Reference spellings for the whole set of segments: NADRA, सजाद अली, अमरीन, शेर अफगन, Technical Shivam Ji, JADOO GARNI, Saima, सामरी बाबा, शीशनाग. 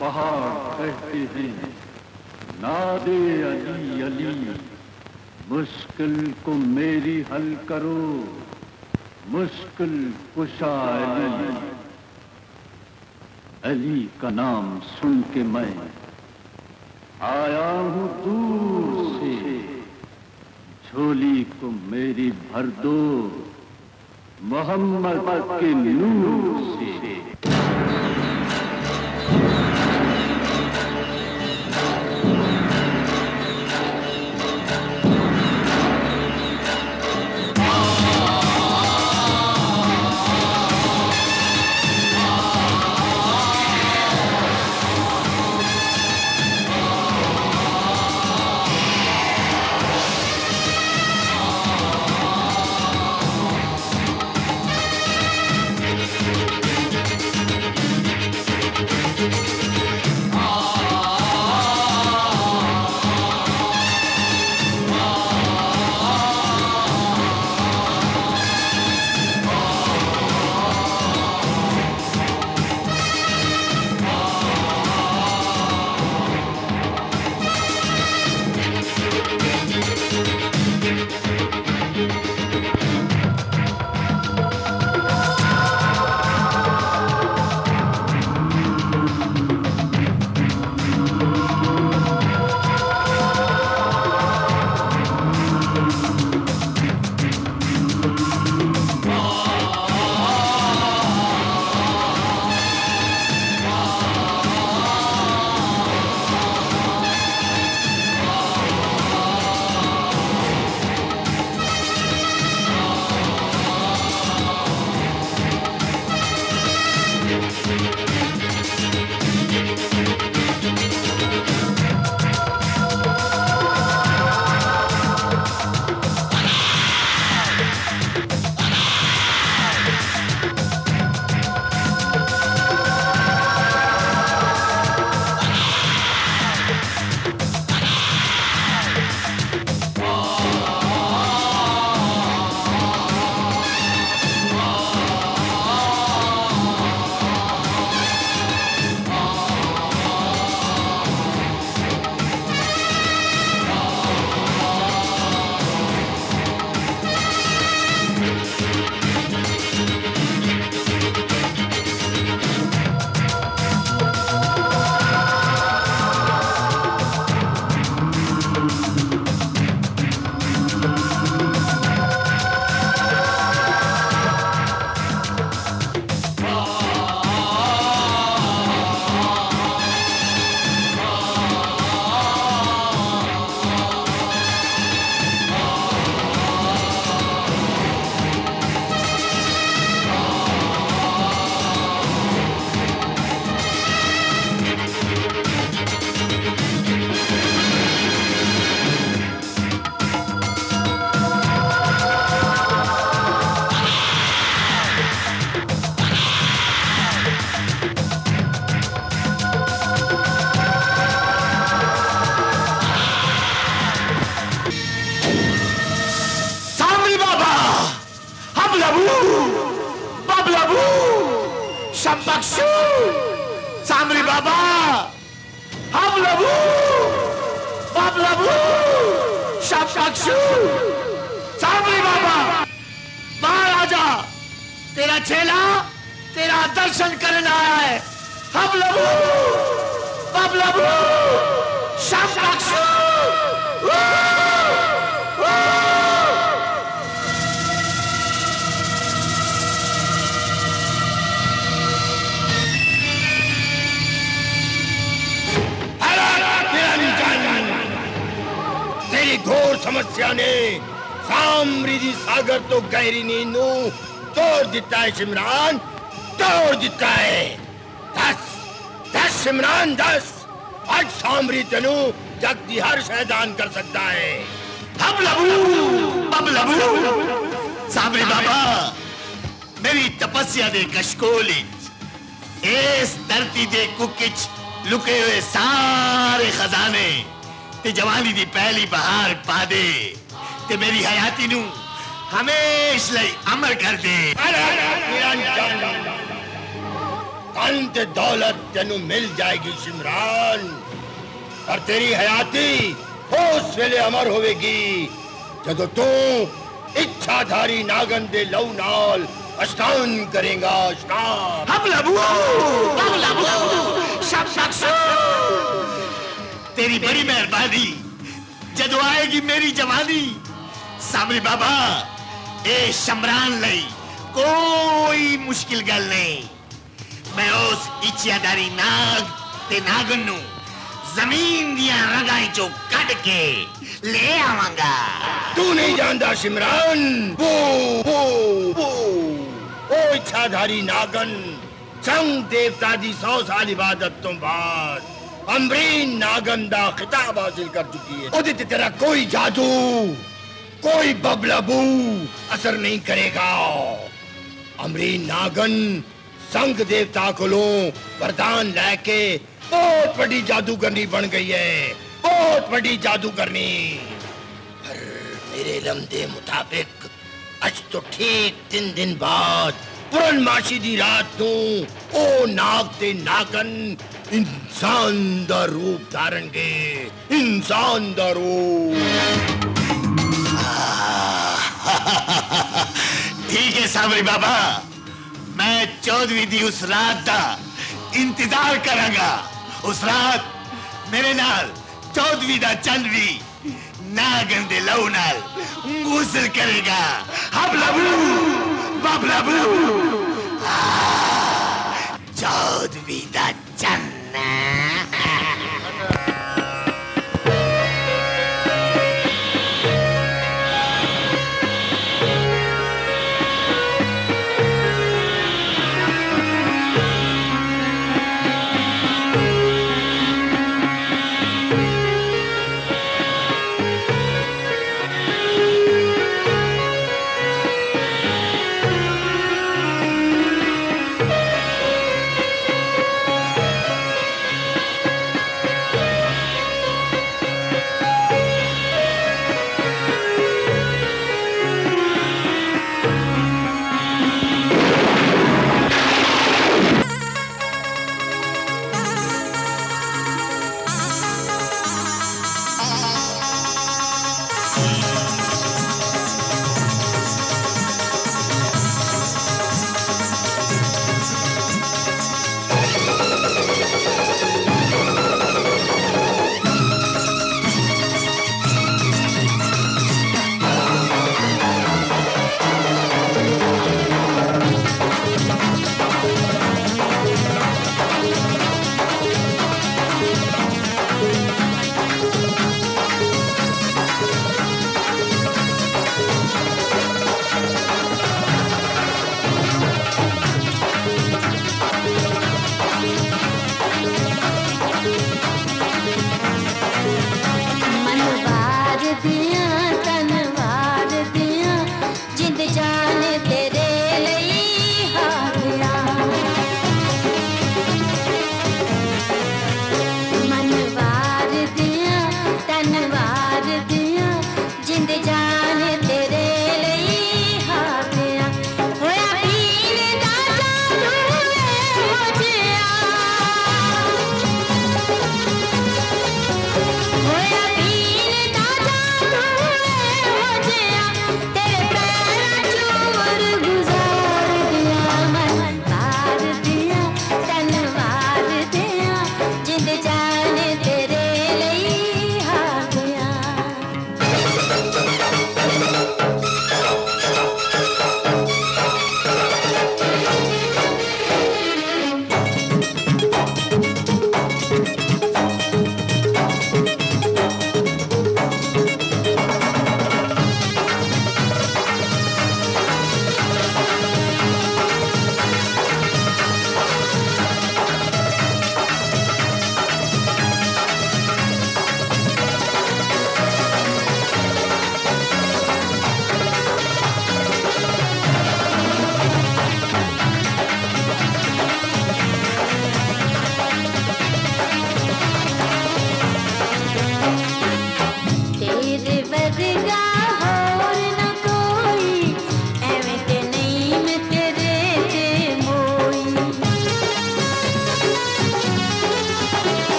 पहाड़ कहते हैं, नादे अली अली, मुश्किल को मेरी हल करो, मुश्किल कुशा अली। अली का नाम सुन के मैं आया हूँ दूर से, झोली को मेरी भर दो मोहम्मद के नूर से। इमरान तोड़ देता है। दस दस इमरान दस, आज सामरी तनु जगदी हर शैदान कर सकता है। अब लबू सामरी बाबा, मेरी तपस्या दे कशकोली, इस धरती दे कुकिच लुके हुए सारे खजाने, ते जवानी दी पहली बहार पा दे, ते मेरी हयाती नू हमेश अमर कर दे। अंत दौलत तेनू मिल जाएगी सिमरान, और तेरी हयाती उस वेले अमर होगी जदों तू इच्छाधारी नागन दे लव नाल अष्टान करेगा अष्टान। हम लबू सब तेरी बड़ी मेहरबानी। जदों आएगी मेरी जवानी सामरी बाबा ए शमरान लई कोई मुश्किल गल नहीं। मैं उस इच्छाधारी नाग ते नागन नू जमीन दिया रगाई चो कट के ले आवांगा। तू नहीं जानता सिमरान, वो इच्छाधारी नागन संग देवता दी 100 साल इबादत तो बाद अमरीन नागन दा खिताब हासिल कर चुकी है। ओदे ते तेरा कोई जादू कोई बबलबू असर नहीं करेगा। अमरीन नागन संग देवता कोलो वरदान लैके बहुत बड़ी जादूगरनी बन गई है, बहुत बड़ी जादूगरनी। पर मेरे लम्हे मुताबिक आज तो ठीक 3 दिन बाद पूर्णमासी दी रात को ओ नाग ते नागन इंसान दा रूप धारण के इंसान दा रूप। ठीक है साबरी बाबा, मैं 14वीं दी उस रात दा इंतजार करांगा। उस रात मेरे नाल 14वीं दा चंद भी नागन दे लहू नाल गुसल करेगा। हबलबू बबलबू 14वीं दा चंद।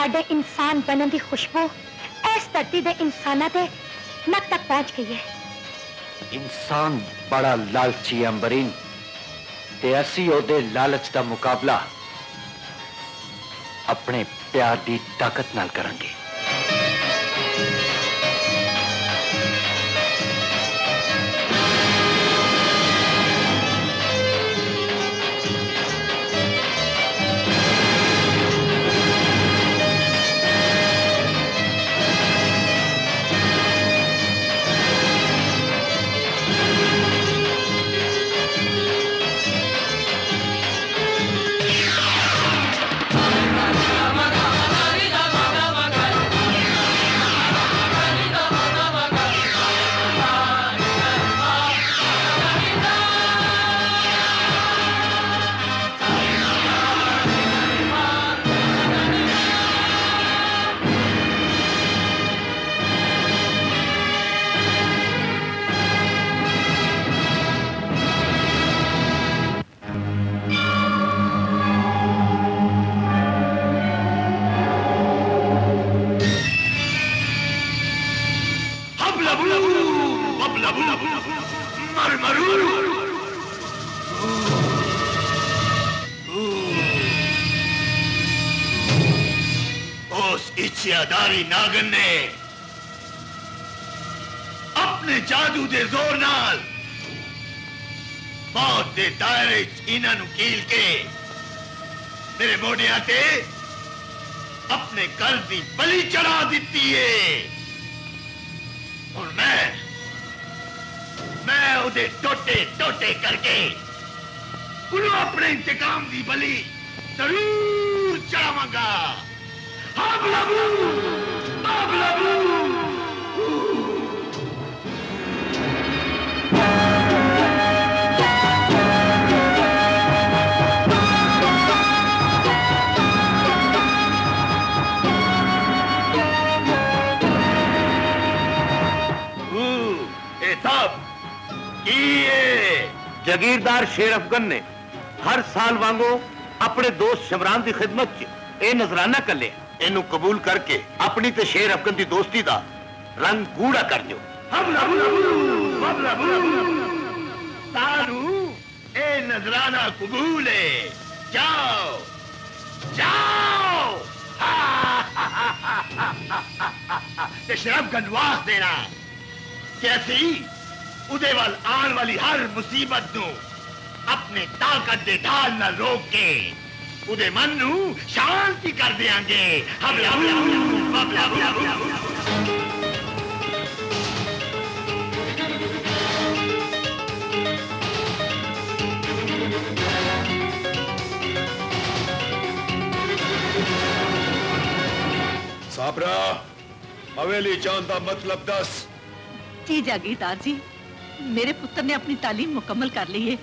साडे इंसान बनने की खुशबू इस धरती के इंसाना के नक तक पहुंच गई है। इंसान बड़ा लालची अंबरीन, ते असी ओदे लालच का मुकाबला अपने प्यार की ताकत नाल करांगे। इच्छादारी नागन ने अपने जादू के जोर नाल मौत के दायरे इन्हां नूं कील के मेरे मोढ़ियां ते अपने घर की बलि चढ़ा दिती है। और मैं उहदे टोटे टोटे करके कुलू अपने इंतकाम की बलि जरूर चढ़ावांगा। जगीरदार शेर अफगन ने हर साल वांगो अपने दोस्त शमरान की खिदमत च नजराना कर लिया। इन्हू कबूल करके अपनी ते शेर अफगन की दोस्ती का रंग गूढ़ा कर दो। नजराना कबूल है। जाओ जाओ ते शराब गंदवास देना कैसी उदे वाल आने वाली हर मुसीबत नू अपने ताकत दे ढाल ना रोक के उदे मन नू शांति कर देंगे। साबरा हवेली जान का मतलब दस। जी जागीरदार जी, मेरे पुत्र ने अपनी तालीम मुकम्मल कर ली है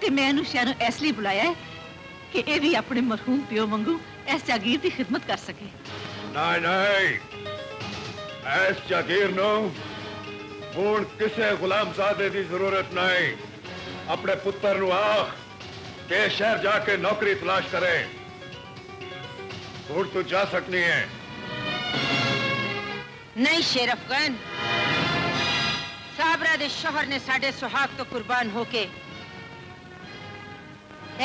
ते मैं इनू शहरों इसलिए बुलाया है कि ये भी अपने मरहूम प्यो वांगू इस जागीर की खिदमत कर सके। नहीं नहीं, इस जागीर नू हुण किसी गुलाम सादे की जरूरत नहीं। अपने पुत्र नू आख के शहर जाके नौकरी तलाश करे। हुण तू जा सकनी है। नहीं शेर अफगन, साबरा दे शोहर ने साडे सुहाग तो कुर्बान होके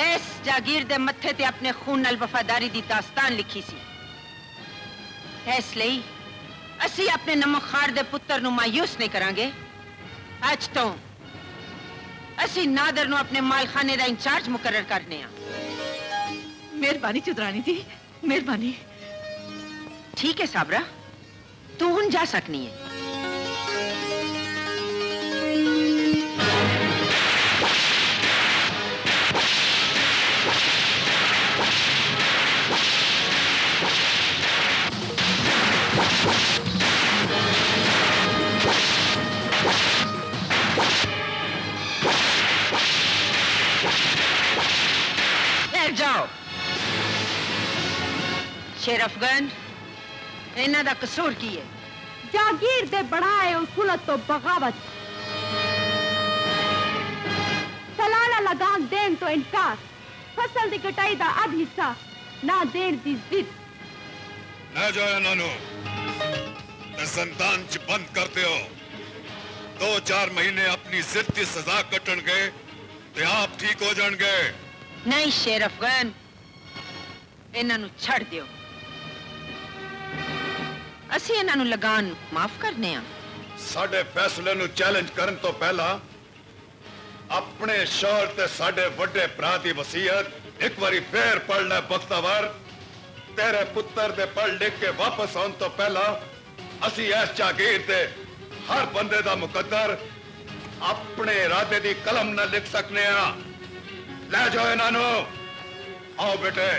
इस जागीर दे मत्थे ते अपने खून नाल वफादारी दी दास्तान लिखी सी। इसलिए असी अपने नमखार दे पुत्र नू मायूस नहीं करांगे। अज तो असी नादर नू अपने मालखाने दा इंचार्ज मुकर्रर करने आ। मेहरबानी चौधरानी जी, मेहरबानी। ठीक है साबरा, तू हुण जा सकनी है। शेर अफगन, इन्हां दा कसूर की है? जागीर दे बढ़ाए उलत तो बगावत, सलाना लगान देन तो इनकार, फसल दी कटाई दा अध हिस्सा ना देन दी जिद, ना जाया नानू, संतान च बंद करते हो। 2-4 महीने अपनी सिर्फ की सजा कटन गए, ते आप ठीक हो जान गए। नहीं शेर अफगान, इन्हानू छड़ दियो। असी इन्हानू लगान माफ करने आ। साडे फैसले नू चैलेंज करन तो पहला अपने शोहर ते साडे वड्डे भरा दी वसीयत एक बारी फेर पढ़ ले बख्तावर। तेरे पुत्तर दे पढ़ लिख के वापस आने तो पहला असी इस जागीर दे हर बंदे दा मुकद्दर अपने इरादे दी कलम न लिख सकने आ। ले जाओ इन्हानू। आओ बेटे।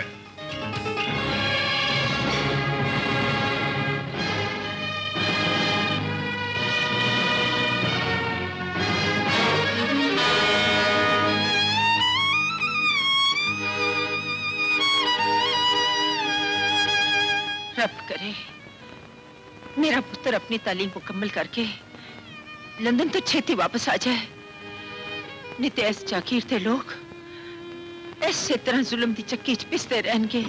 रब करे मेरा पुत्र अपनी तालीम मुकम्मल करके लंदन तो छेती वापस आ जाए, नहीं तो इस जागीर के लोग इसे तरह जुल्म की चक्की च पिसते रहेंगे।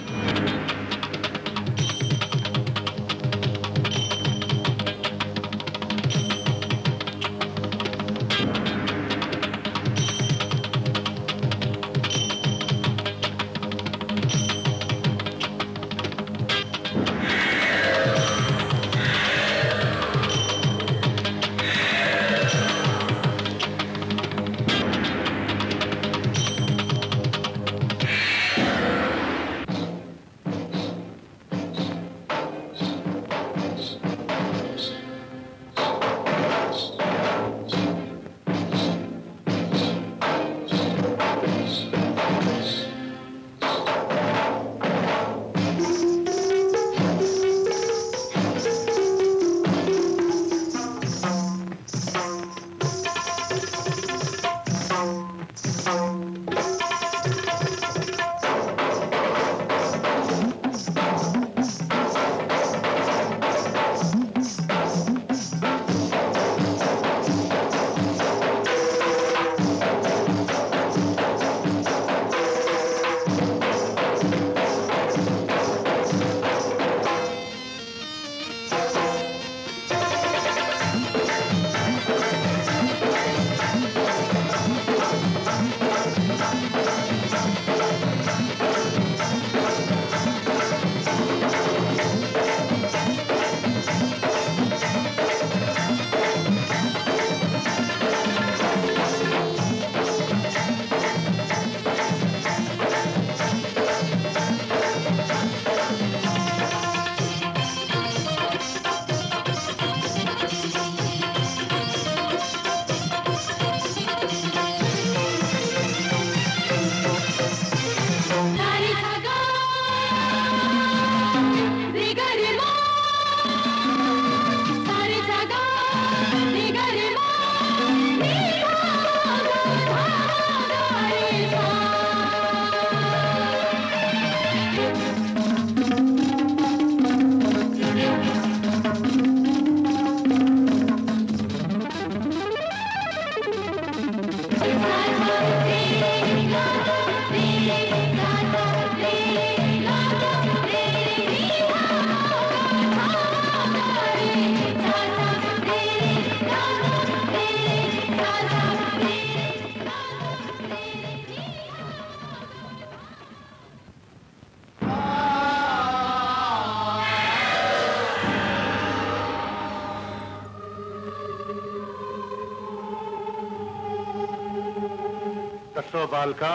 बालका,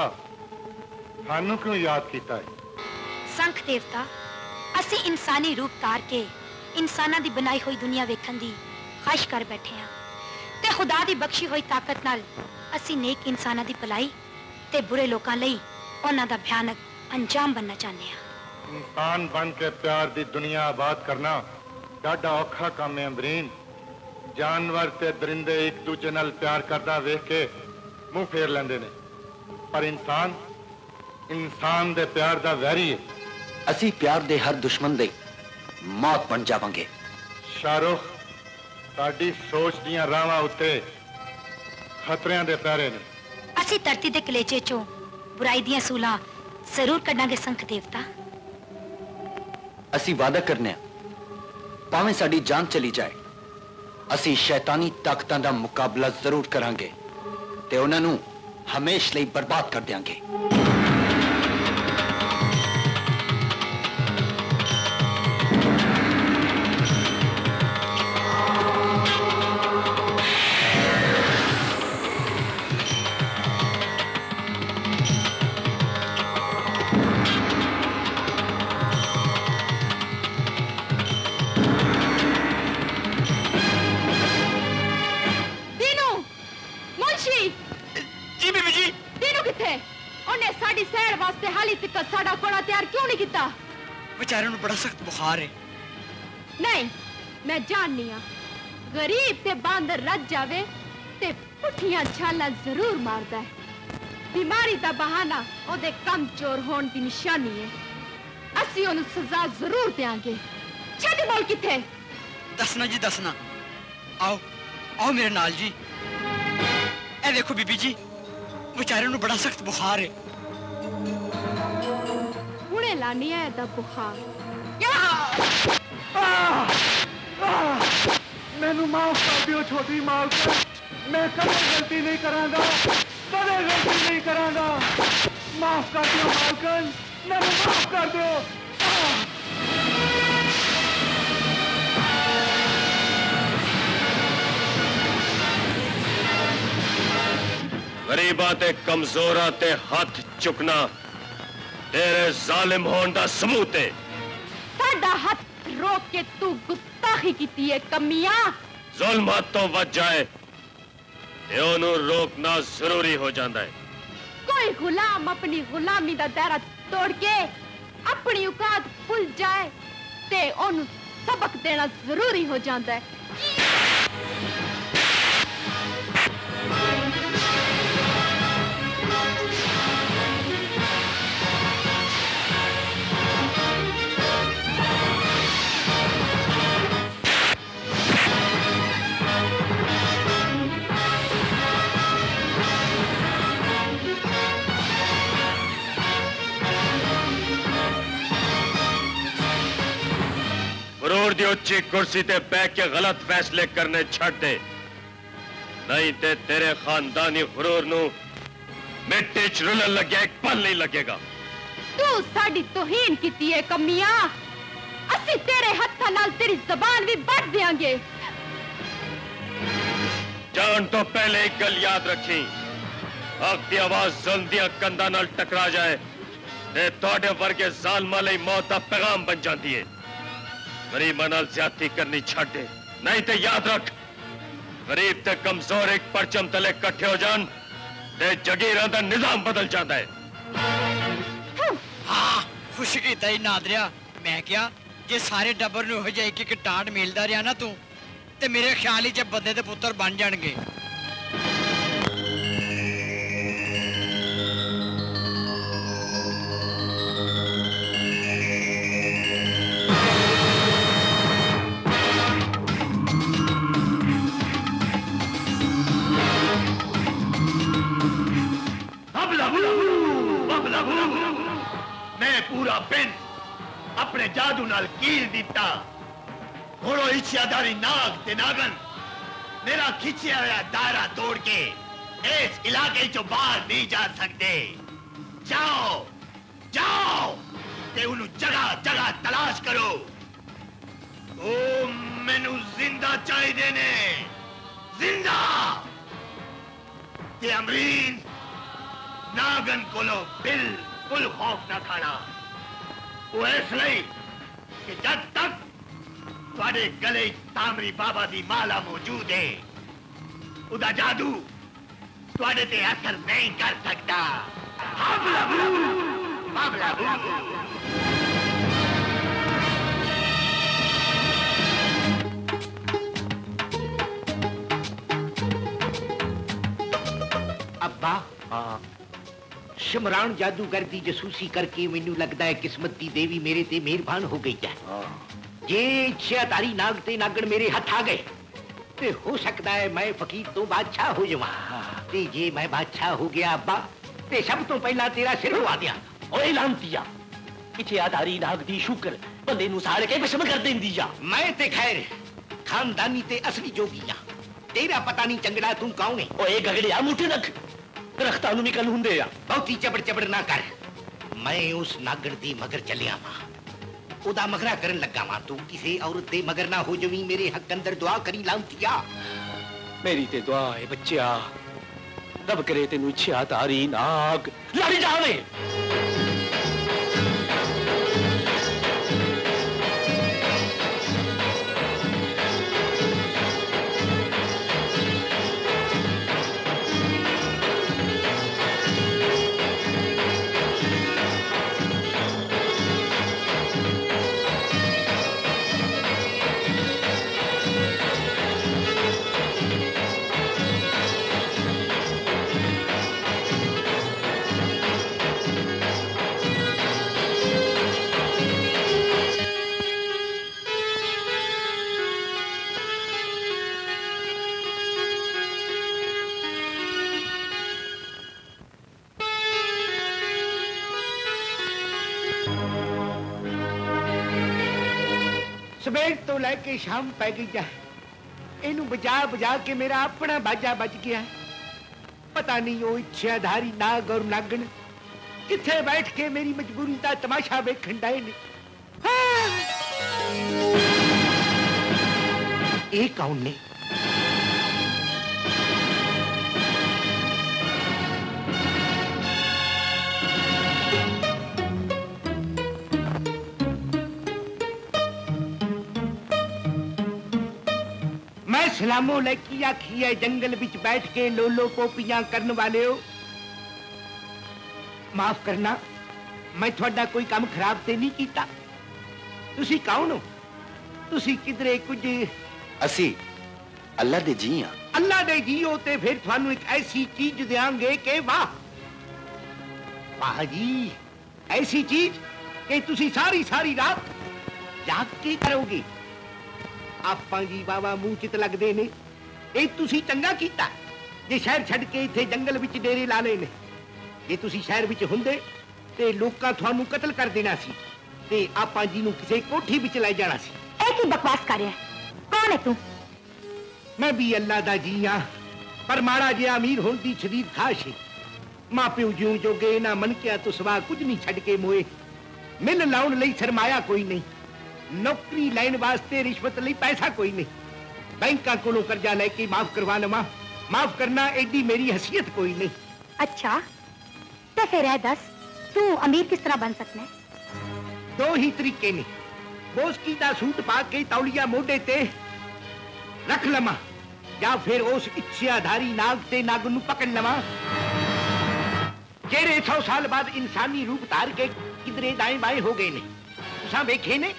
थानू क्यों याद किया है? संख देवता, असी इंसानी रूप तार के इंसाना दी बनाई हुई दुनिया वेखन दी ख्वाहिश कर बैठे हैं ते खुदा दी बख्शी हुई ताकत नाल असी नेक इंसाना दी भलाई ते बुरे लोगों लई उन्हां दा भयानक अंजाम बनना चाहते हैं। इंसान बन के प्यार दी दुनिया आबाद करना डाढ़ा औखा काम है अमरीन। जानवर ते दरिंदे एक दूजे नाल प्यार करदा वेख के मुंह फेर लैंदे ने, पर इंसान इंसान दे प्यार दा वैरी है। असी प्यार दे हर दुश्मन दे मौत बन जावांगे। शाहरुख, साडी सोच दियां रावां उत्ते खतरियां दे पैरे ने। असी धरती दे कलेजे चों बुराई दियां सूलां जरूर कढांगे संख देवता। असी वादा करने भावें साड़ी जान चली जाए असी शैतानी ताकतों का मुकाबला जरूर करांगे ते उन्होंने हमेशा लिए बर्बाद कर देंगे। बड़ा सख्त बुखार है। नहीं, मैं जाननी हूं गरीब ते बांदर रज जावे ते पुठियां छाला जरूर मारदा है। बीमारी दा बहाना ओदे कमजोर होने दी निशानी है। असी ओनू सजा जरूर देंगे। छड़ बोल किथे? दसना जी दसना। आओ आओ मेरे नाल जी। ए देखो बीबी जी बेचारे नू बड़ा सख्त बुखार है। हुणे लानी है दा बुखार। मैनू माफ कर दियो छोटी माफ। मैं कभी गलती नहीं करांगा, कभी गलती नहीं करांगा। माफ कर दियो मालकन, मैनू माफ कर दियो। गरीबा ते कमजोरा ते हाथ चुकना तेरे जालिम होने का सबूत है। साडा हाथ रोक के तू गुस्ताखी कीती है कमिया। जुल्म तो बच जाए उन्होंने रोकना जरूरी हो जाता है। कोई गुलाम अपनी गुलामी का दायरा तोड़ के अपनी औकात भूल जाए ते उन्होंने सबक देना जरूरी हो जाता है। उच्ची कुर्सी ते बैठ के गलत फैसले करने छड़ दे, नहीं ते तेरे खानदानी गुरूर नू मिट्टी च रुलन लगे एक पल नहीं लगेगा। तू साड़ी तोहीन कीती है कमिया। असी तेरे हत्था नाल तेरी जबान भी बढ़ देंगे। जान तो पहले एक गल याद रखी, हक की आवाज जुल्म दी कंधा नाल टकरा जाए ते तुहाडे वर्गे ज़ालमां लई मौत दा पैगाम बन जाती है। गरीब नाल ज्यादती करनी छड़ दे, नहीं तो याद रख गरीब ते कमजोर एक परचम तले कट्ठे हो जान ते जगीरां दा निजाम बदल जाता है। हाँ खुश कीता ही नादरिया। मैं क्या जे सारे डबर नूं हो जाए कि टाट मिलदा रहा ना तू ते मेरे ख्याल ही जब बंदे दे पुत्तर बन जाएंगे। पूरा पिंड अपने जादू नाल कील दिता। घोड़ो इच्छादारी नाग ते नागन मेरा खिंचिया हुआ दायरा तोड़ के इस इलाके चो बाहर नहीं जा सकते। जाओ जाओ ते उन्हें जगह जगह तलाश करो। ओ मैनू जिंदा चाहिए ने, जिंदा ते अमरीन नागन कोलो बिल्कुल खौफ ना खाना। वो इसलिए कि जब तक थोड़े गले तामरी बाबा दी माला मौजूद है उदा जादू थोड़े ते असर नहीं कर सकता। हाबला बू हाबला बू। अब्बा शमरान जादूगर की जसूसी करके मैनू लगता है किस्मत की देवी मेरे ते मेहरबान हो गई है। जे शैतानी नाग ते नागण मेरे हथ आ गए ते हो सकता है मैं फकीर तो बादशाह हो जावा। जे मैं बादशाह हो गया अब्बा ते सब तो पहला तेरा सिर उड़ा दिया। ओए लांतिया किथे आधारी नाग दी शुक्र बंदे उसाड़ के भस्म कर देंदी जा। मैं ते खैर खानदानी ते असली जोगी आ, तेरा पता नहीं चंगड़ा तू कौन है। ओ ए गगड़िया मुठे रख रखता नु निकल हुंदे आ, बहुती चबड़ चबड़ ना कर। मैं उस नागर दी मगर चलिया मां, ओदा मगरा करन लगा मां। तू किसी औरत दे मगर ना हो जवी, मेरे हक अंदर दुआ करी लांतिया। मेरी ते दुआ है बच्चा, रब करे तेनु छिया तारी नाग लड़ जावे। तो लेके शाम पै गई है, इनू बजा बजा के मेरा अपना बाजा बज गया। पता नहीं वो इच्छाधारी नाग और नागन किथे बैठ के मेरी मजबूरी का तमाशा वेखन डाए ने। ये कौन ने? सलामो लैकी आखी है, जंगल बिच बैठ के लोलो पोपियां करने वाले हो। माफ करना, मैं थोड़ा कोई काम खराब तो नहीं किया। तुसी कौन हो? तुसी किधरे कुछ? असी अल्लाह दे जी हां। अल्लाह दे जी हो ते फिर थानू एक ऐसी चीज देंगे के वाह वाह जी, ऐसी चीज के तुसी सारी सारी रात जाग के करोगे। ਆਪਾਂ जी बाबा मूंह चित लगते ने, ये तुसी चंगा कीता जे शहर छड़ के इथे जंगल विच डेरे ला ले ने। जे तुसी शहर विच हुंदे ते लोकां तुहानू कतल कर देना सी ते आपां जी नू किसे कोठी विच ले जाना सी। ए की बकवास कर रहा है? कौन है तू? मैं भी अल्लाह दा जी हां, पर माड़ा जिहा अमीर होण दी शदीद खाश है। मां प्यो जिउं जोगे इन्हां मनकिया तो सवा कुछ नहीं छड़ के मोए। मिल लाउण लई सरमाया कोई नहीं, नौकरी लाइन वास्ते रिश्वत लई पैसा कोई नहीं, बैंकों कोलों कर्जा लेके माफ करवा लवां। माफ करना, एडी मेरी हसीयत कोई नहीं। अच्छा ते फिर है दस, तू अमीर किस तरह बन सकना है? दो ही तरीके ने, बोसकी दा सूट पा के तौलिया मोढे ते रख लवां या फिर उस इच्छाधारी नाग ते नाग नू पकड़ लवां जेड़े 100 साल बाद इंसानी रूप धार के किधरे दाएं बाएं हो गए ने। तुसां वेखे ने?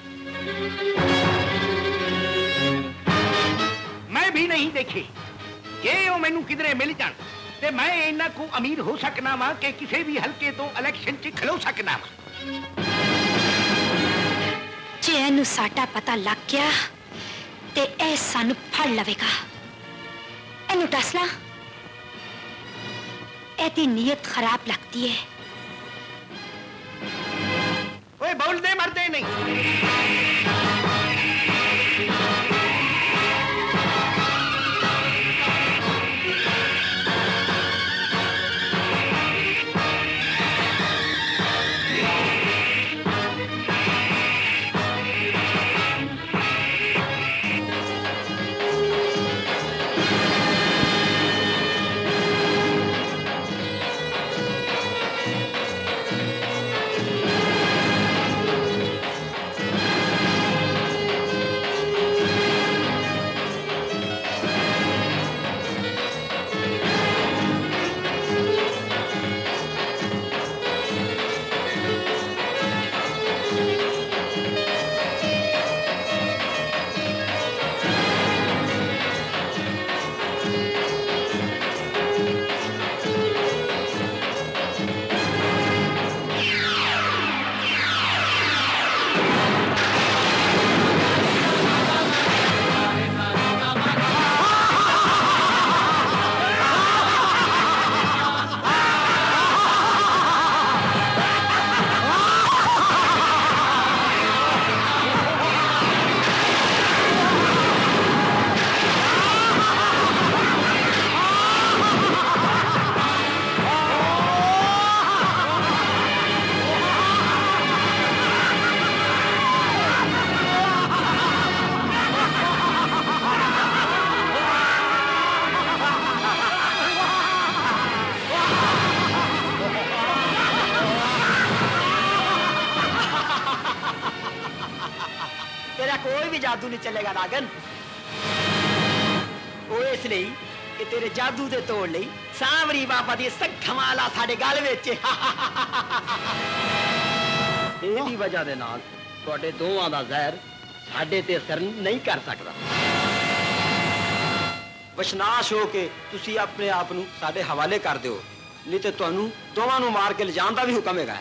मैं भी नहीं देखी। जे वो मैनू किधरे मिल जान ते मैं इन्हां को अमीर हो सकना वा के किसी भी हलके तो इलेक्शन च खलो सकना वा। जे इन्हू साटा पता लग गया ते ए सानू फड़ लवेगा। इन्हू टसला ऐसी नीयत खराब लगती है। ओए बोल दे, मर दे नहीं। जादू नहीं चलेगा नागन। वो इसलिए कि तेरे जादू दे तोड़ ली सावरी बाबा दी सख्त धमाला साढ़े गाल विच। इहदी वजह दे नाल तुहाडे दोवां दा जहर साढ़े ते असर नहीं कर सकदा। वशनाश हो के तुसी अपने आप नूं साडे हवाले कर दिओ, नहीं तो तुहानूं दोवां नूं मार के ले जाण दा भी हुक्म हैगा।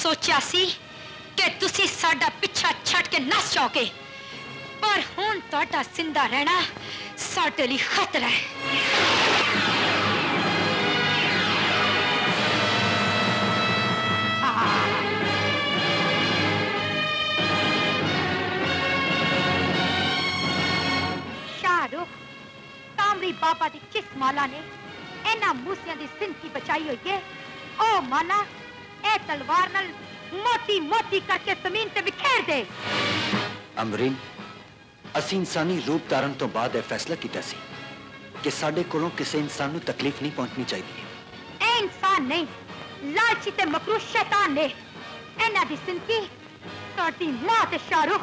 सोचा सी कि तुसी साडा पिछा छड़ के नस जाओगे, पर हुण तुहाडा जिंदा रहना साडे लई खतरा है। शाहरुख कामरी बाबा दी किस माला ने इन्हां मूसियां दी जिंदगी बचाई हुई है। ओ माला ए तलवार नल मोती मोती करके जमीन ते बिखेर दे। अमरीन, असी इंसानी रूप धारण तो बाद यह फैसला किया सी कि साडे कोलों किसी इंसान को तकलीफ नहीं पहुंचनी चाहिए। ए इंसान नहीं, लालची ते मकरूर शैतान ने इन्हां दी जिंदगी तोड़ी मां ते शाहरुख।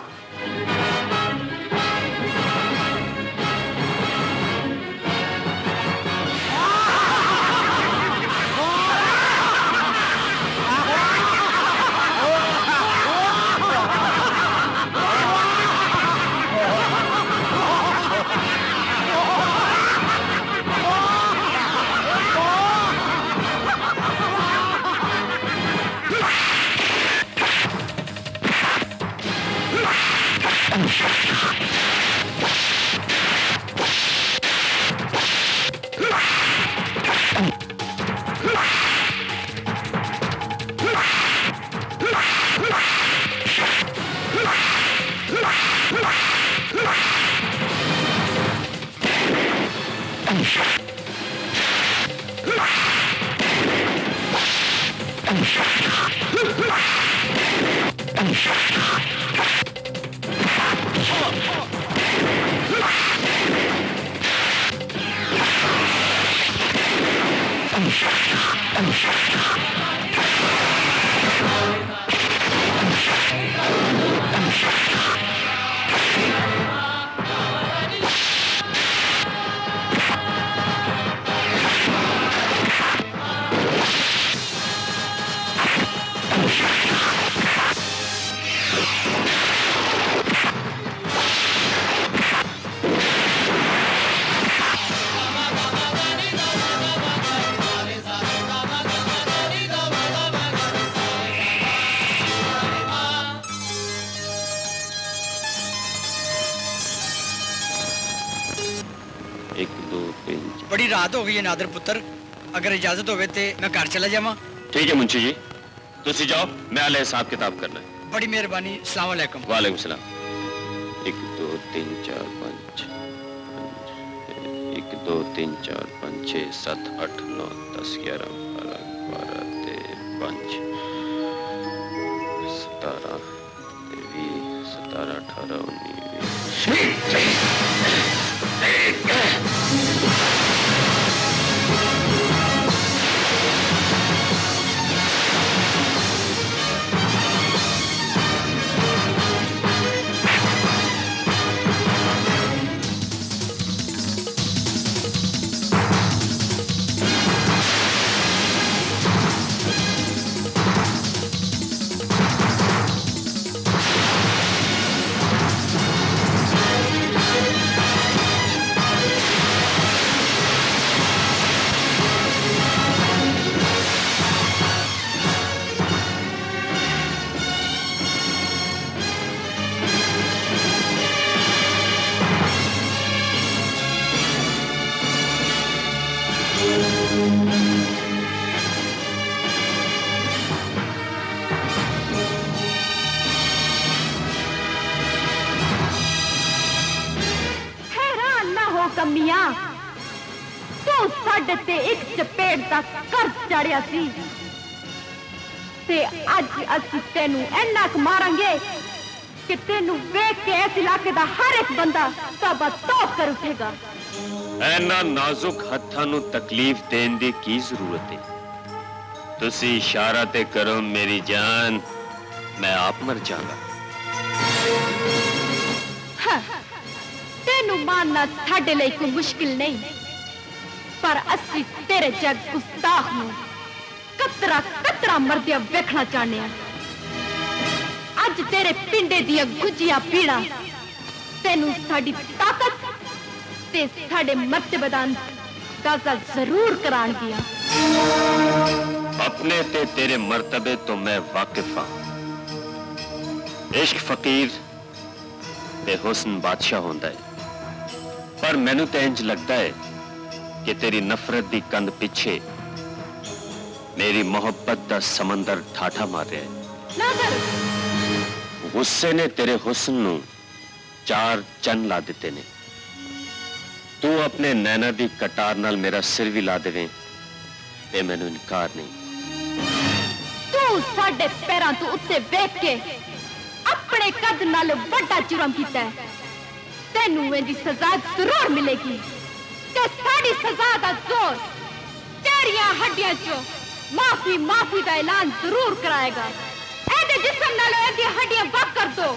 हो गई है नादर पुत्र, अगर इजाजत होवे तो मैं घर चला जावा। ठीक है मुंशी जी, तुसी जाओ, मैं आले हिसाब किताब कर ले। बड़ी मेहरबानी, अस्सलाम वालेकुम। वालेकुम सलाम। 1 2 3 4 5 6 7 8 9 10 11 12 13 14 17 18 19 20 तो साढ़े ते एक चपेट का कर चढ़िया सी ते अज असीं तैनूं इन्ना क मारांगे कि तैनूं वेख के इस इलाके का हर एक बंदा तौबा तौब कर उठेगा। इन्ना नाजुक हत्थां नूं तकलीफ देण दी की जरूरत है? तुसीं इशारा ते करो मेरी जान, मैं आप मर जांगा। हाँ, तैनूं मानना साडे लई कोई मुश्किल नहीं, पर असी तेरे जग गुस्ताख नूं कतरा कतरा मरदिया वेखना चाहने। अज तेरे पिंडे दिया गुजिया पीड़ा तेनू साडी ताकत ते साडे मर्तबदान काजा जरूर करान गया। अपने ते तेरे मर्तबे तो मैं वाकिफ हाँ। इश्क फकीर ते हुस्न बादशाह होंदा है, पर मैनू ते इंज लगता है कि तेरी नफरत दी कंध पिछे मेरी मोहब्बत दा समंदर ठाठा मार रहा है। गुस्से ने तेरे हुस्न नू चार चंद ला दिते ने। तू अपने नैना दी कटार नाल मेरा सिर भी ला देवें, ये मैनू इनकार नहीं। तू साडे पैरां तू उत्ते वेख के अपने कद नाल बड़ा जुर्म कीता है, तैनू इहदी सजा जरूर मिलेगी। साड़ी सजा का जोर तेरिया हड्डिया चो माफी माफी का ऐलान जरूर कराएगा। ऐसे जिस्म नालों ऐसी हड्डियां बक कर दो।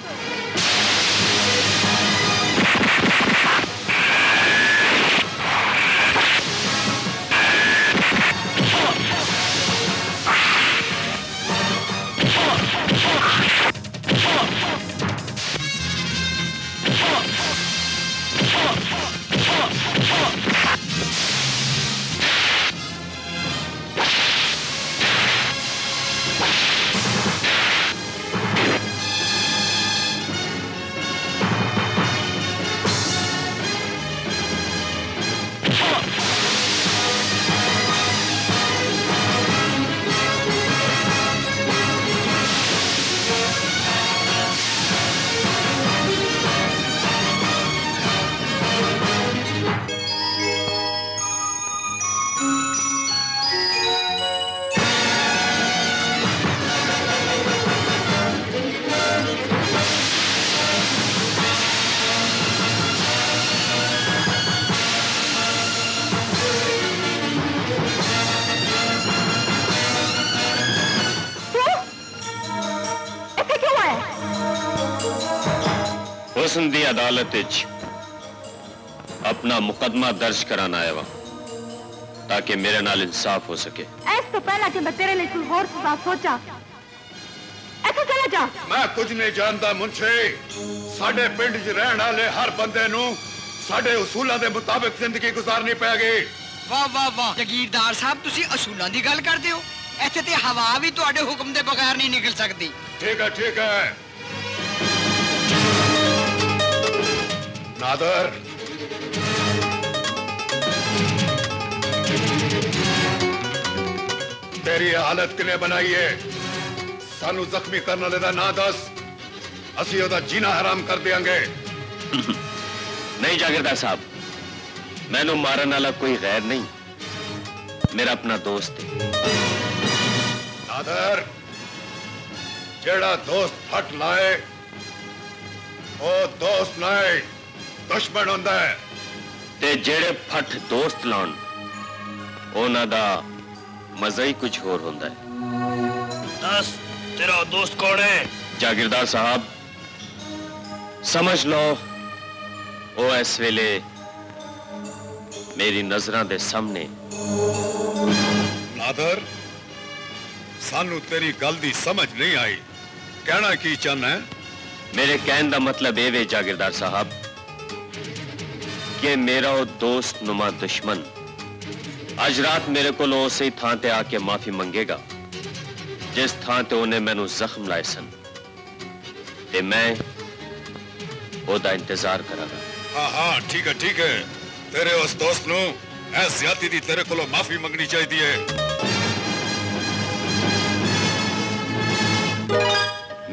दी अदालत अपना मुकदमा दर्ज कराना आया वा ताकि मेरे नाल इंसाफ हो सके। ऐस तो पहला कि मैं तेरे लिए कोई और सजा सोचा, ऐसा चला जा। मैं कुछ नहीं जानता मुंशे, साडे पिंड च रहण वाले हर बंदे नू साडे उसूलां दे मुताबिक जिंदगी गुजारनी पैगी। वाह वाह वाह जगीरदार साहब, तुसी उसूलां दी गल करदे हो? इत्थे ते हवा भी तुहाडे हुक्म दे बगैर नहीं निकल सकदी। ठीक है ठीक है। नादर, तेरी हालत किने बनाई है? सानू जख्मी करने लेदा ना दस, असी ओदा जीना हराम कर देंगे। नहीं जागीरदार साहब, मैनू मारन वाला कोई गैर नहीं, मेरा अपना दोस्त है। नादर, जेड़ा दोस्त फट लाए ओ दोस्त नहीं दुश्मन होंदा है, ते जेड़े फट दोस्त लाउन ओना दा मजा ही कुछ होर होंदा है। दस तेरा दोस्त कौन है? जागीरदार साहब, समझ लो ओ इस वेले मेरी नजरां दे सामने। नादर, सानू तेरी गल दी समझ नहीं आई, कहना की चाहना है? मेरे कहने दा मतलब ये जागीरदार साहब कि मेरा वो दोस्त नुमा दुश्मन अज रात मेरे को उस ही थां ते आके माफी मंगेगा जिस थां ते उन्हें मैनू जख्म लाए सन, ते मैं ओदा इंतजार करांगा। हाँ हाँ ठीक है ठीक है, तेरे उस दोस्त नू ऐस ज्यादती दी तेरे को माफी मंगनी चाहिए है।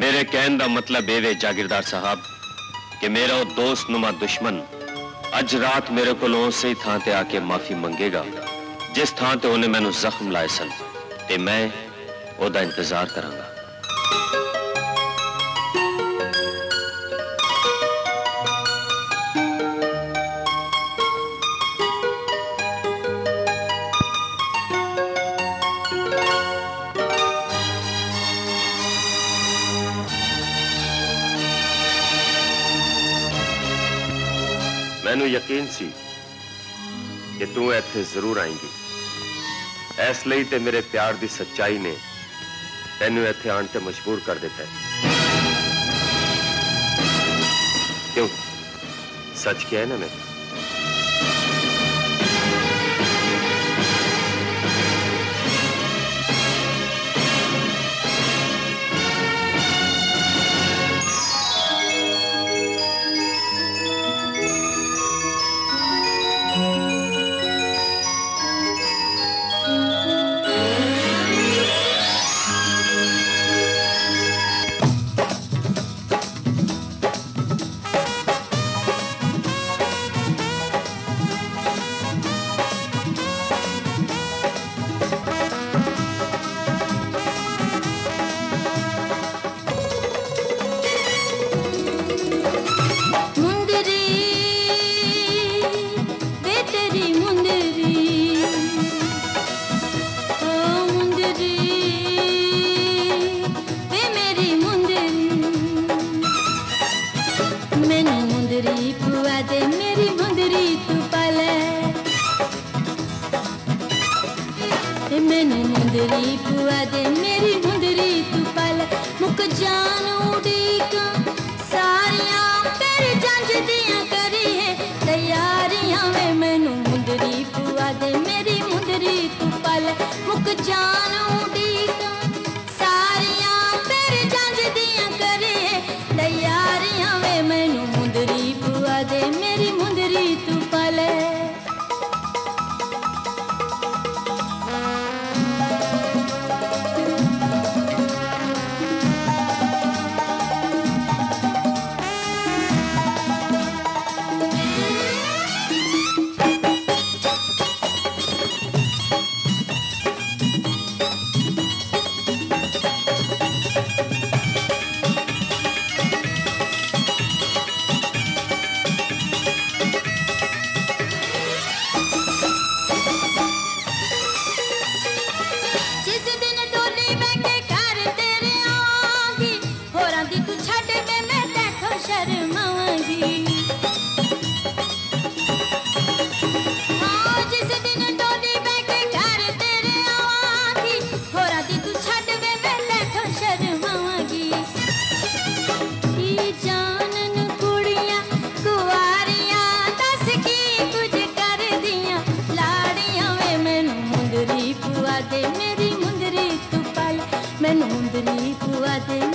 मेरे कहने का मतलब ये जागीरदार साहब कि मेरा वो दोस्त नुमा दुश्मन अज रात मेरे को लोगों से ही थां ते आके माफी मंगेगा जिस थान ते उन्हें मैनू जख्म लाए सन ते मैं ओदा इंतजार करांगा। मैनू यकीन सी कि तू इत्थे जरूर आएगी, इसलिए ते मेरे प्यार दी सच्चाई ने तेनू इत्थे आने ते मजबूर कर दिता है। क्यों सच क्या है ना? मैं मुंदरी पुआ दे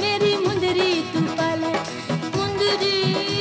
मेरी मुंदरी तू पाले मुंदरी।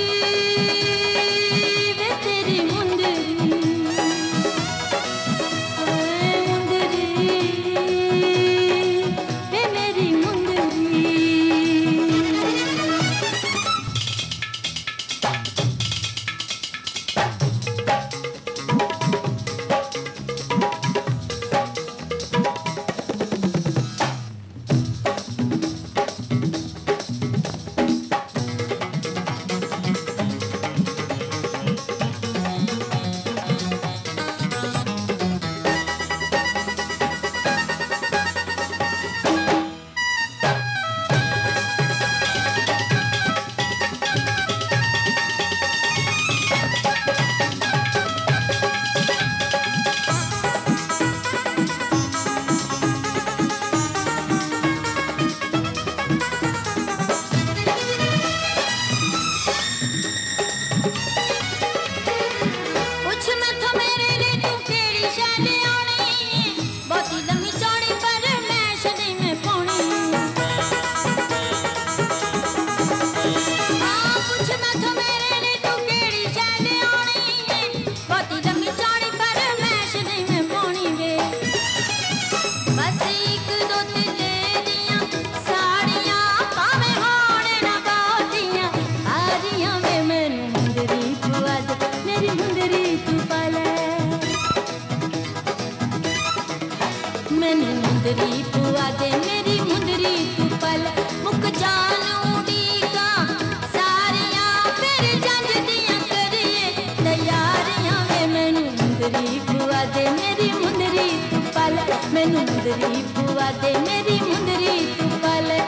मुंदरी बुआ दे मेरी मुंदरी तू पाले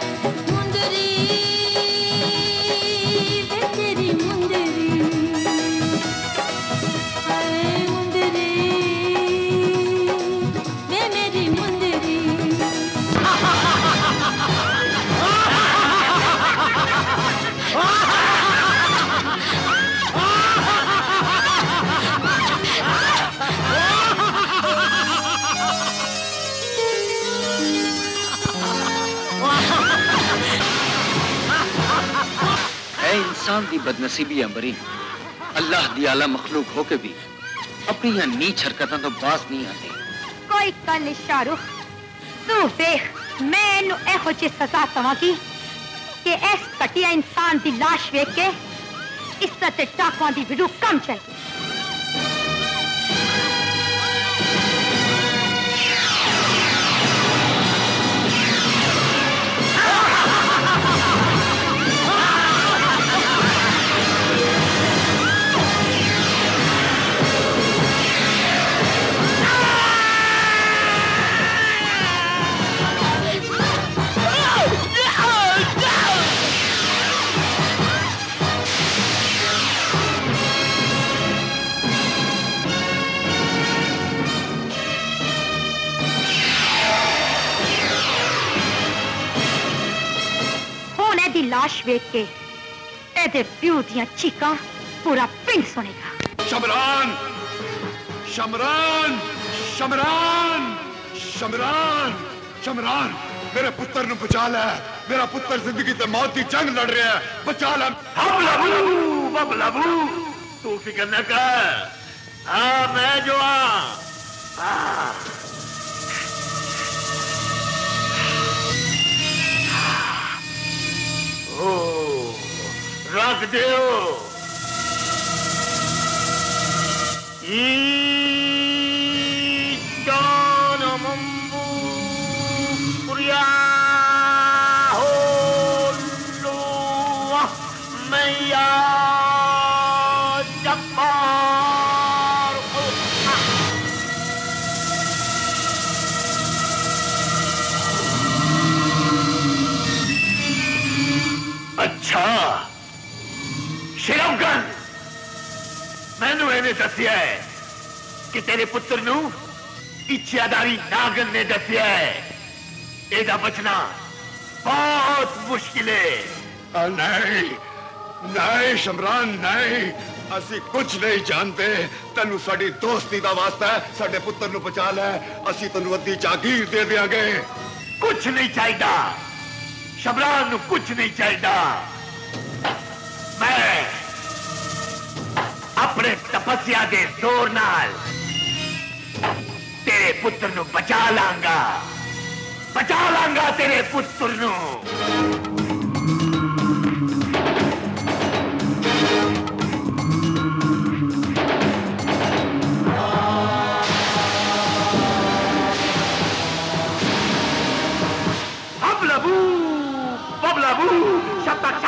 मुंदरी वे तेरी मुंदरी आए मुंदरी वे मेरी मुंदरी। इंसान की बदनसीबी अंबरी अल्लाह दी आला मखलूक होके भी अपनी नीच हरकतों तो बाज नहीं आती। कोई कल शाहरुख तू देख मैनू एहो जी सजा सवा की कि इस घटिया इंसान की लाश वेख के इज्जत डाकुआ की विडू कम चाहिए। लाश वेख के प्यू दिया चीका पूरा पिंड सुनेगा। शमरान शमरान शमरान शमरान शमरान मेरे पुत्र नु बचा ले, मेरा पुत्र जिंदगी ते मौत की जंग लड़ रहा है, बचा ले। बबलाबू तू फिक्र न कर, मैं जो रख दे शेरवगन, मैनू इन्हें दसिया है कि तेरे पुत्र नू इच्छादारी नागन ने दसिया है एदा बचना बहुत मुश्किल है। नहीं नहीं शमरान नहीं, असी कुछ नहीं जानते, तेनू साडी दोस्ती का वास्ता है, साडे पुत्र नू बचा लै, असी तेनू अद्धी जागीर दे देंगे। कुछ नहीं चाहिदा शमरान नू, कुछ नहीं चाहिदा। मैं अपने तपस्या के जोर नाल तेरे पुत्र नू बचा लांगा तेरे पुत्र नू। बबलाबू बबलाबू शपथ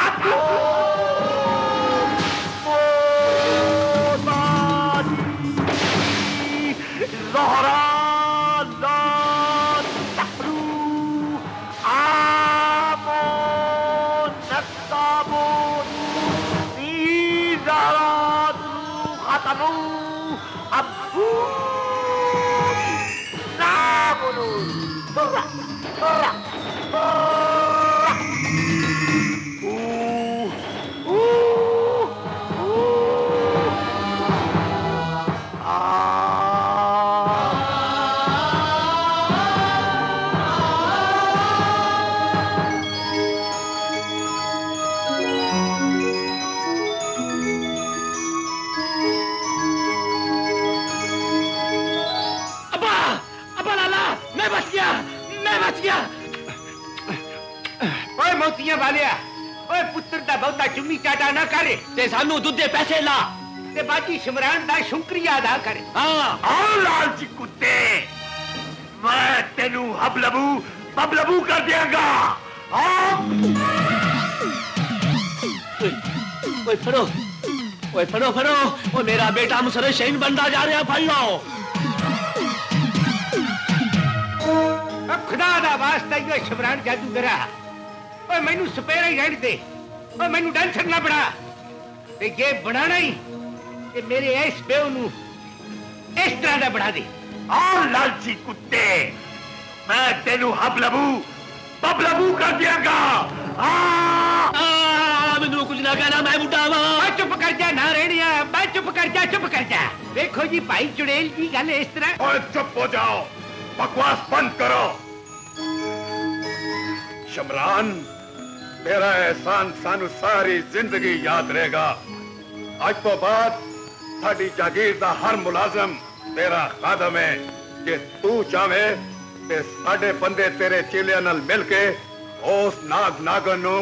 सानू दूधे पैसे ला ते बाकी शमरान दा शुक्रिया अदा करे। आओ लालची कुत्ते, मैं तेनू हबलबू बबलबू कर देंगा। ओए फड़ो, ओए फड़ो फड़ो, ओए मेरा बेटा मुसरे शहीन बनता जा रहा, फड़ लो। खुदा दा वास्ता यो शबरान जादूगरा ओए मैनू सपेरा ही रहने दे ओए मैनू डांसर ना बना ते ये बनाना ही ते मेरे ऐस बेव नू इस तरह दा बना दे। और लालची कुत्ते मैं तेनू हबलबू बबलबू कर दियांगा। मैनू कुछ ना कहना मैं बुढ़ावा। चुप कर जा ना रेड़िया बस चुप कर जा चुप कर जा। देखो जी भाई चुड़ैल की गल इस तरह। और चुप हो जाओ बकवास बंद करो। शमरान तेरा एहसान सानू सारी जिंदगी याद रहेगा। आज तो बाद साडी जागीर दा हर मुलाजम तेरा खादम है। जे तू चाहे ते साडे बंदे तेरे चेलियां नाल मिलके उस नाग नागन नू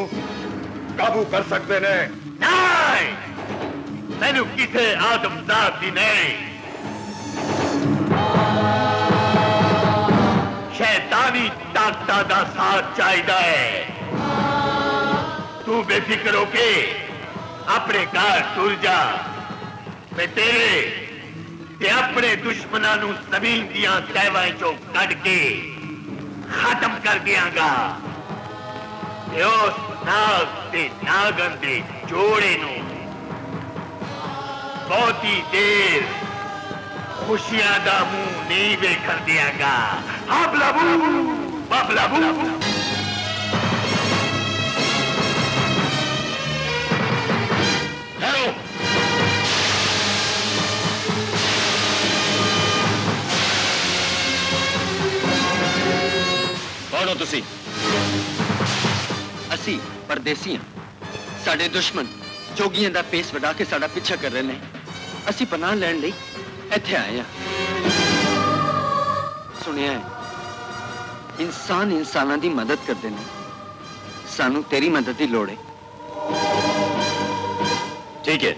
काबू कर सकते ने। नहीं तैनू किथे आदमजात दी नहीं शैतानी ताकता दा साथ चाहिदा है। तू बेफिक्र होके अपने घर तुर जा। मैं तेरे ते अपने दुश्मना नू जमीन दियां तहवां चो कढ के खत्म कर दियांगा। ते उस नाग ते नागन दे जोड़े नू बहुत ही देर खुशियां दा मुंह नहीं देखन दियांगा। हबलबू बबलबू। कौन हो तुसी? असी परदेसी हां। साडे दुश्मन जोगियां दा पेस वड़ा के साडा पीछा कर रहे ने। असी पनाह लैण लई इत्थे आए हैं। सुनिया है इंसान इंसाना की मदद करते हैं। सानू तेरी मदद की लोड़ है। ठीक है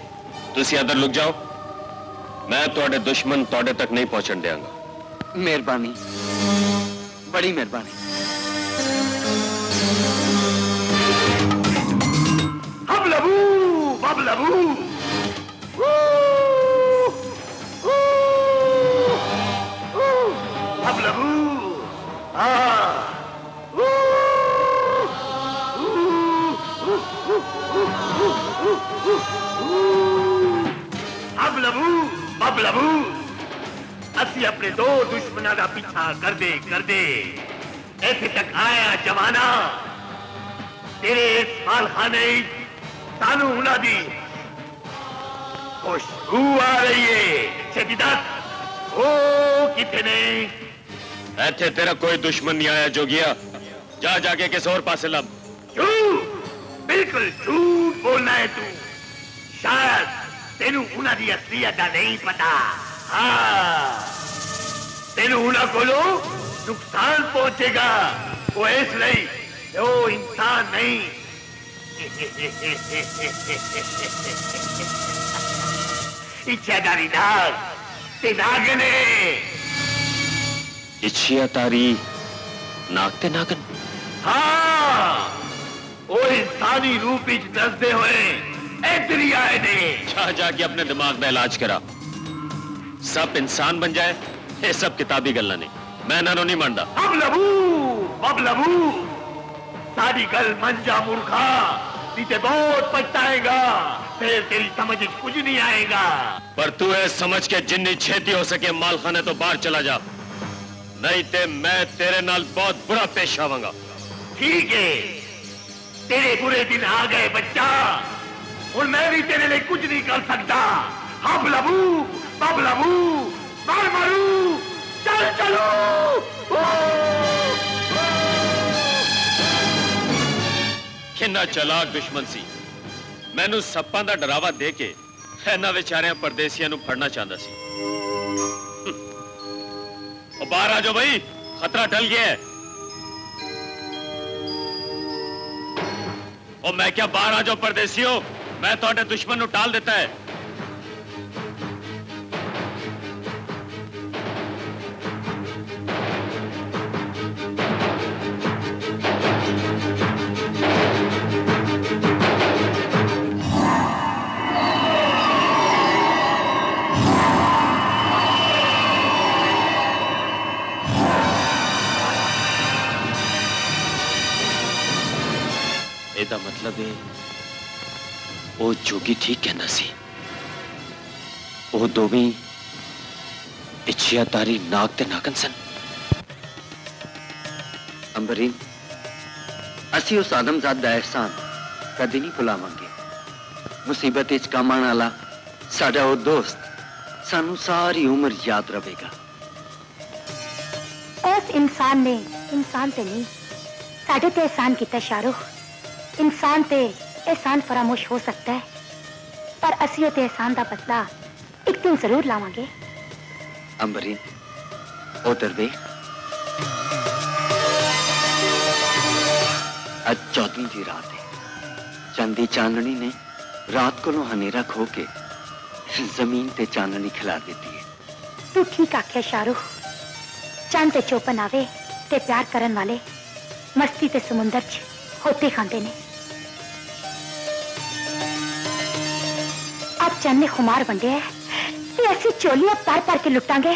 तुसी अंदर लुक जाओ। मैं तुहाडे दुश्मन तुहाडे तक नहीं पहुंचन देंगा। मेहरबानी बड़ी मेहरबानी। हबलबू बबलबू। हबलबू बबलबू। असी अपने दो दुश्मना का पीछा कर दे ऐसे तक आया जमाना। तेरे इस मालखाने सानू उन्हां दी खुशबू आ रही है। छेती दस ओ कितने ऐसे तेरा कोई दुश्मन नहीं आया जोगिया। जा जाके किस और पासे लब। झूठ बिल्कुल झूठ बोलना है तू। शायद तेनू उन्हां दी असलियत दा नहीं पता। तेनू उन्हां कोलो नुकसान पहुंचेगा। वो इसलिए वो इंसान नहीं। इच्छादारी नाग ते नागने इच्छिया तारी नागते नागन। हाँ वो इंसानी रूप विच दसदे होए इधरी आए ने। जाके अपने दिमाग का इलाज करा। सब इंसान बन जाए ये सब किताबी गल्लां ने। मैं इन्हां नूं नहीं मानदा। बबलबू बबलबू सारी गल मन जा मूर्खा। नहीं ते बहुत पछताएगा। फिर तेरी समझ कुछ नहीं आएगा। पर तू ये समझ के जिन्नी छेती हो सके मालखाने तो बाहर चला जा। नहीं ते मैं तेरे नाल बहुत बुरा पेश आवांगा। ठीक है तेरे बुरे दिन आ गए बच्चा। और मैं भी तेरे लिए कुछ नहीं कर सकता। हबलबू बबलबू मार मारू चल चलो। कितना चलाक दुश्मन सी। मैनू सप्पां दा डरावा दे के इन्हां विचारियां परदेसियां नू फड़ना चाहता सी। बाहर आ जाओ भाई खतरा टल गया है। और मैं क्या बाहर आ जाओ परदेसियों। मैं थोड़े दुश्मन को टाल देता है। मतलब है वो जोगी थी कहना सी वो दोवीं इच्छिया तारी नाग ते नागन सन। अंबरीन असी उस आदमजात दा एहसान कदी नहीं भुलावांगे। मुसीबत इच कम आने वाला साडा वो दोस्त सानू सारी उम्र याद रहेगा। उस इंसान ने इंसान ते नहीं साडे ते एहसान किया। शाहरुख इंसान ते एहसान फरामोश हो सकता है पर असी ते एहसान दा बदला एक दिन जरूर लावांगे। अंबरीन उधर वे अज चौदवी की रात है। चांदी चांदनी ने रात को हनेरा खो के जमीन ते चांदनी खिला देती है। तू ठीक आख्या शाहरुख। चांद ते चौपन आवे ते प्यार करन वाले मस्ती ते समुंदर च होते खाते ने। अब चंद ने खुमार वंडे है ऐसी चोलियां पार पार के लुटांगे।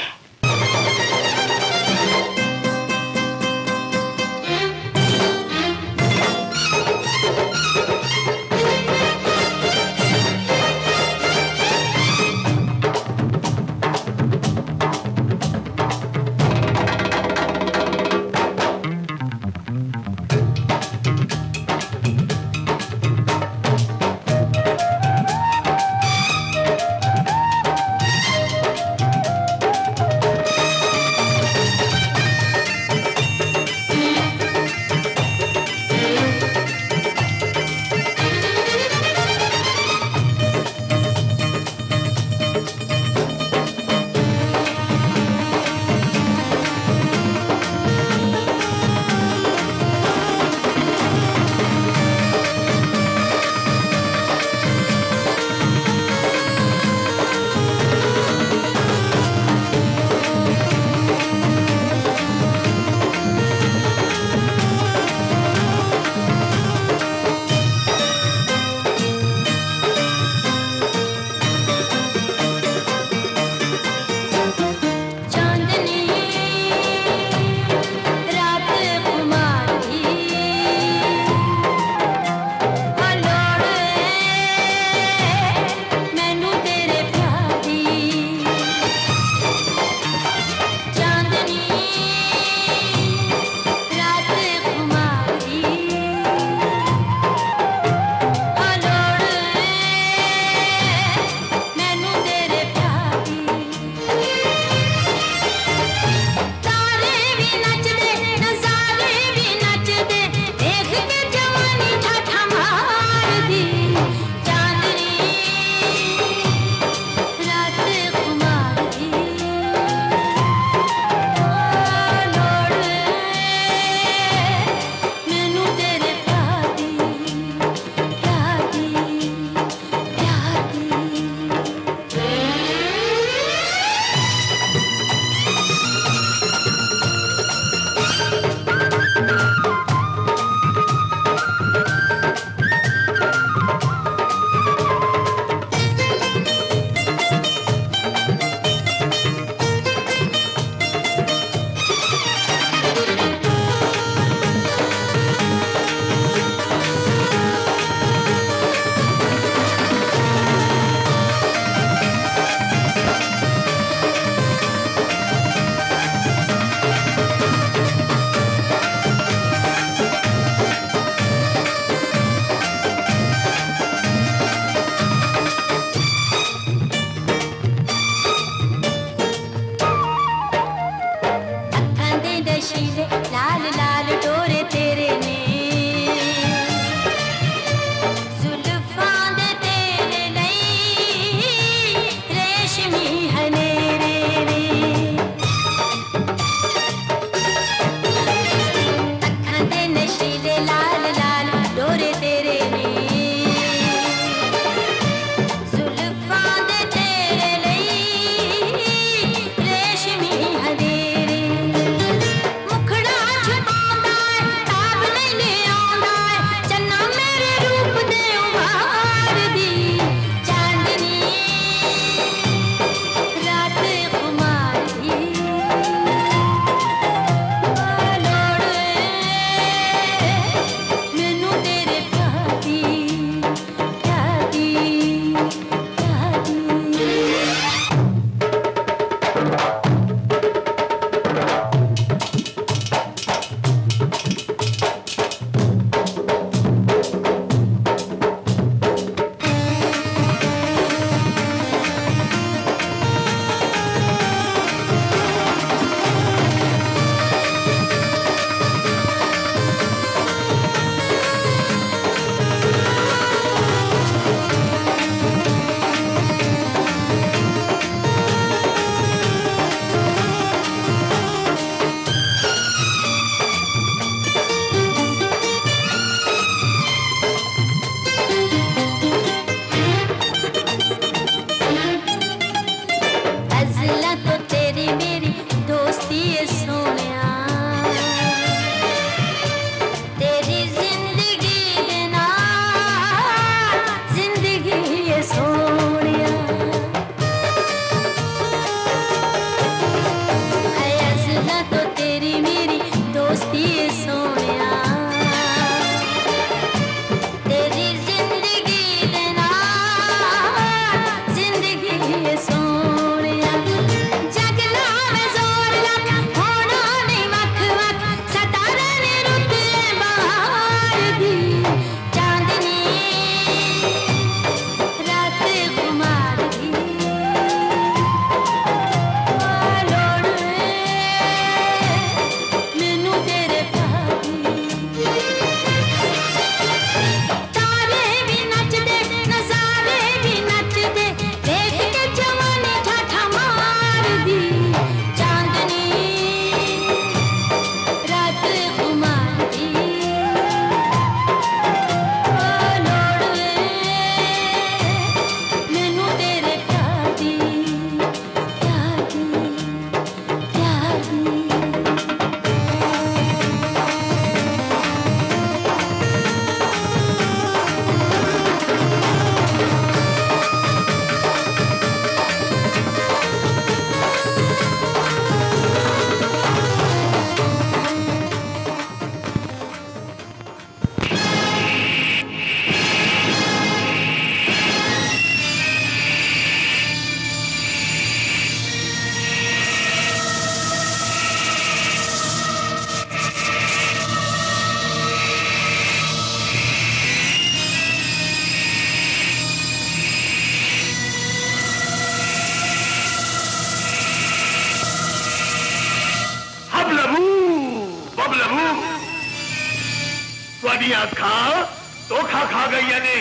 गोलियां खाओ तो खा गई ने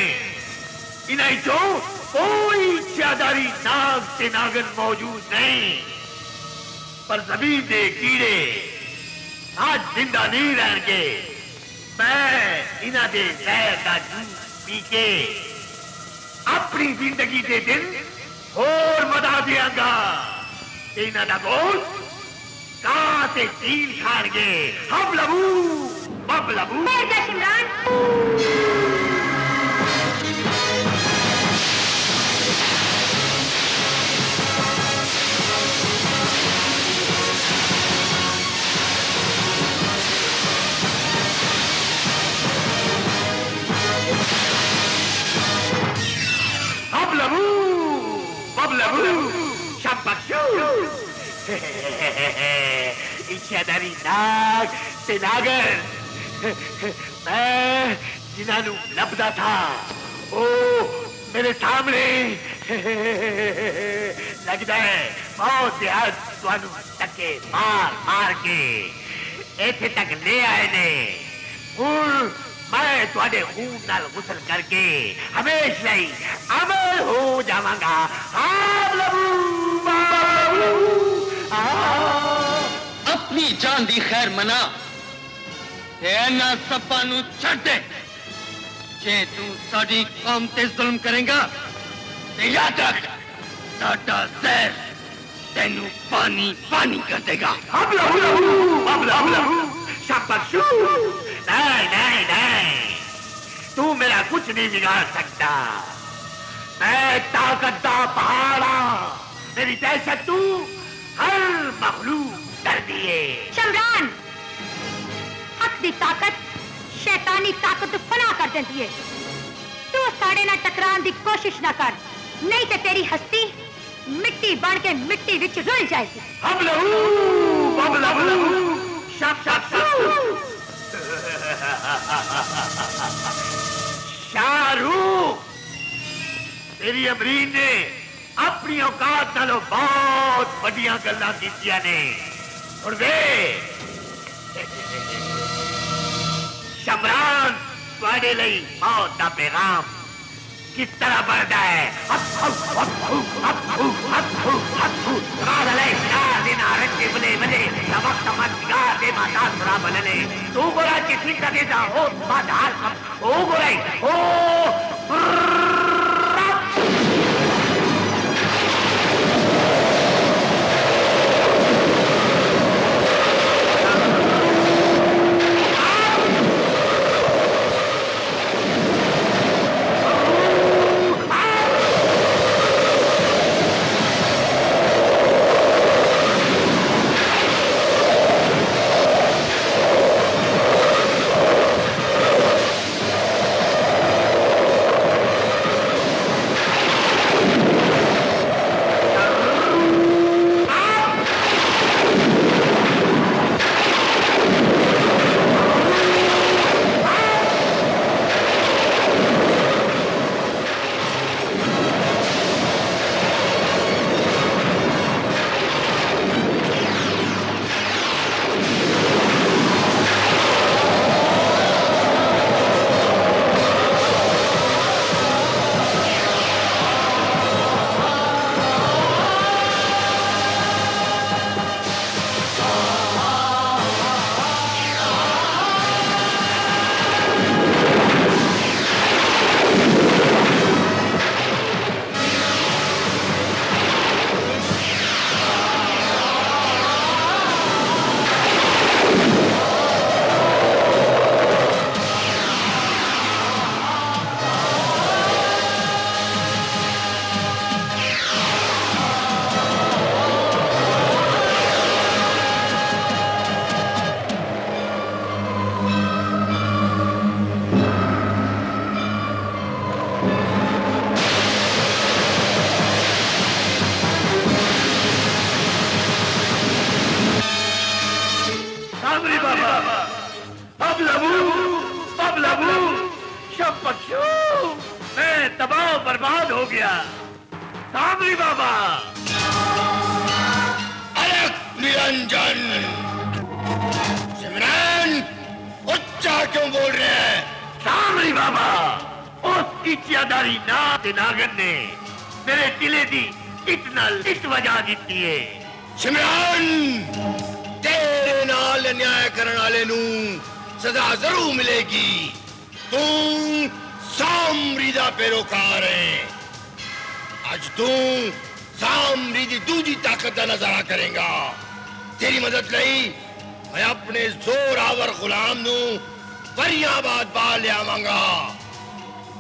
इन्हें तो कोई ज्यादारी नाग से नागन मौजूद नहीं, पर जमीन के कीड़े आज जिंदा नहीं रहेंगे। मैं इन्हें दे जहर का जूस पी के अपनी जिंदगी के दिन और मदा देगा। इन्हें ना बोल कहा से चील खाएंगे हम लबू बब लबू। इच्छादारी नाग से नागर मैं जिनानू लबदा था ओ मेरे सामने लगता है बहुत देहात तुहानू धक्के मार मार के इत्थे तक ले आए ने। हुण मैं तुहाडे खून नाल गुसल करके हमेशा ही अमर हो जावांगा। अपनी जान दी खैर मना ना सपा नू छड्डे। जे तू साडी कौम ते जुल्म करेगा ते याद रख साडा जहर तेनू पानी पानी कर देगा। नहीं नहीं नहीं, तू मेरा कुछ नहीं बिगाड़ सकता। मैं ताकत दा पहाड़ा, मेरी दहशत तू हर मखलूक कर दिए। शमरान हक दी ताकत शैतानी ताकत फना कर देती है। तू साड़े ना टकराने की कोशिश ना कर, नहीं तो तेरी हस्ती मिट्टी बन के मिट्टी विच रुल जाएगी। शाहरुख तेरी अमरीन ने अपनी औकात नालों बहुत बढ़िया गल्लां कीतियां ने। और वे शमरान तुहाडे लई मौत दा पैगाम किस तरह बढ़दा है। तू गोरा किसी का देता हो गोराई हो क्यों बोल रहे हैं? हरी बाबा उसकी चियादारी ना नागन ने मेरे दिले दी इतना लिट वजा दी है। सिमरन तेरे नाल न्याय करने वाले नू सजा जरूर मिलेगी। तू सामरी दा पैरोकार है, आज तू सामरी दी दूजी ताकत का नजारा करेगा। तेरी मदद नहीं मैं अपने जोर आवर गुलाम नू फरियाबाद बाल लिया मांगा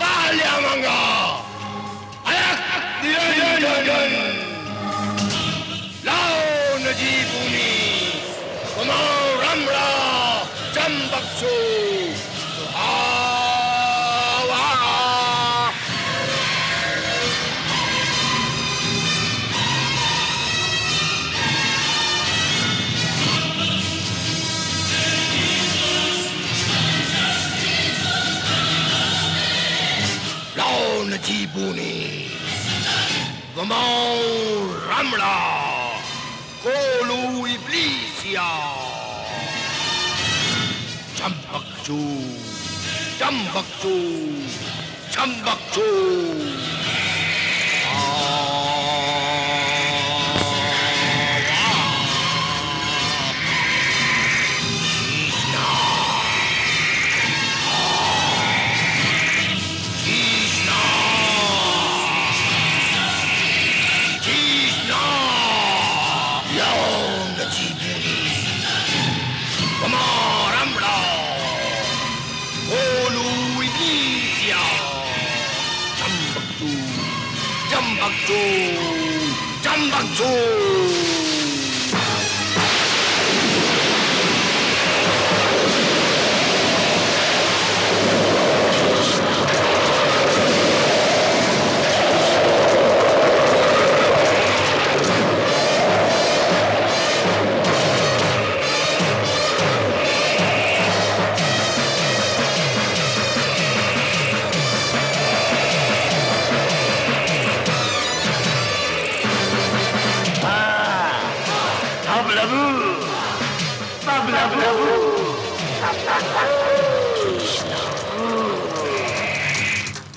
बाल लिया मांगा। लाओ नजीबूनी कुमार रमरा चंबक्सू जीबूनी वमाओ रमड़ा कोलू इब्लीसिया चंबक्चू चंबक्चू चंबक्चू Jambakju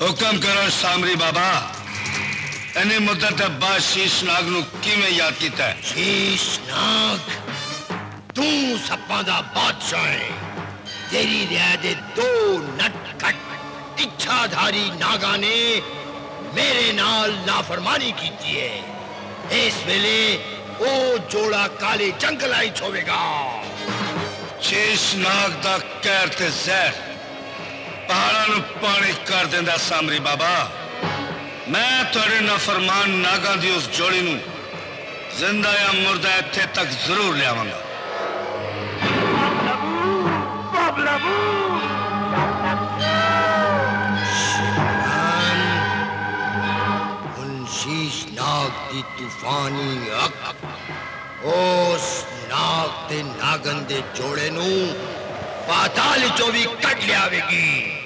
हुक्म करो सामरी बाबा, इन्हें मुद्दत बाद शीशनाग नू किवें याद कीता है? शीशनाग तू सप्पां दा बादशाह है। तेरी रियाय दे दो नटखट इच्छाधारी नागा ने मेरे नाल नाफरमानी कीती है। इस वेले ओ जोड़ा काले जंगल आई छोवेगा। शीशनाग दा कहर ते जहर पहाड़ा पानी कर देंदा सामरी बाबा। मैं थोड़े नाफरमान नागा दी उस जोड़ी नू जिंदा या मुर्दा इत्थे तक जरूर लियावांगा। उन शीशनाग दी तूफानी अक उस नाग ते नागन दे जोड़े नू पाताल चो भी कट लियावेगी।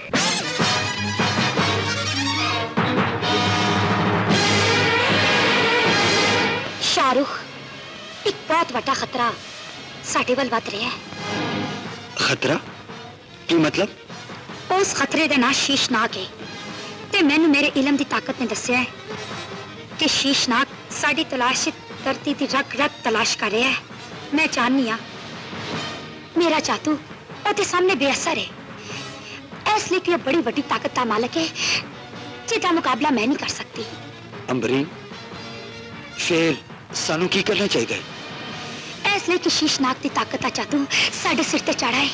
शाहरुख एक बहुत बड़ा खतरा साढ़े वाल वध रहा है। खतरा की मतलब? उस खतरे का ना शीशनाग है ते मैनू मेरे इलम की ताकत ने दस्या है कि शीशनाग साड़ी तलाश धरती की रग रग तलाश कर रहा है। मैं चाहनी हाँ मेरा जादू और सामने बेअसर है, इसलिए कि बड़ी बड़ी ताकत का मालिक है जिसका मुकाबला मैं नहीं कर सकती। अंबरी फिर सानू की करना चाहिए? इसलिए कि शीशनाग की ताकत का जादू साढ़े सिर ते चढ़ा है,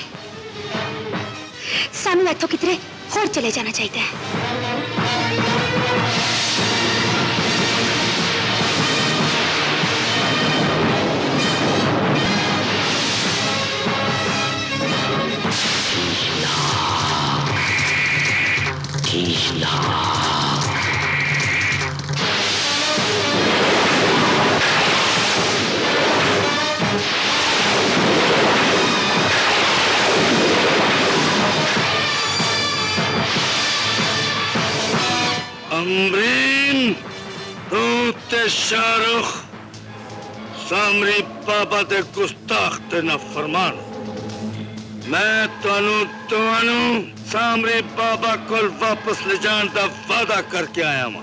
सानू इत्थों किधरे होर चले जाना चाहिए। शीशनाग अमरीन तू ते शाहरुख सामरी बाबा ते गुस्ताख ते ना फरमान। मैं तुहानू सामरे बाबा को वापस ले जाने का वादा करके आया मां।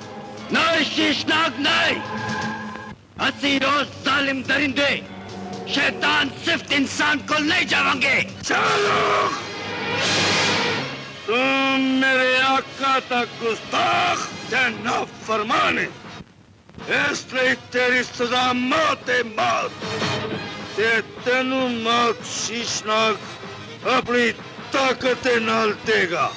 नहीं शीशनाग नहीं, असी रोज जालिम दरिंदे शैतान सिर्फ इंसान को नहीं जावांगे। चलो तुम मेरे आका तक गुस्ताख ना फरमाने, इसलिए तेरी सजा मौत है। मौत ते तेनू मौत शीशनाग अपनी ताकत नाल देगा।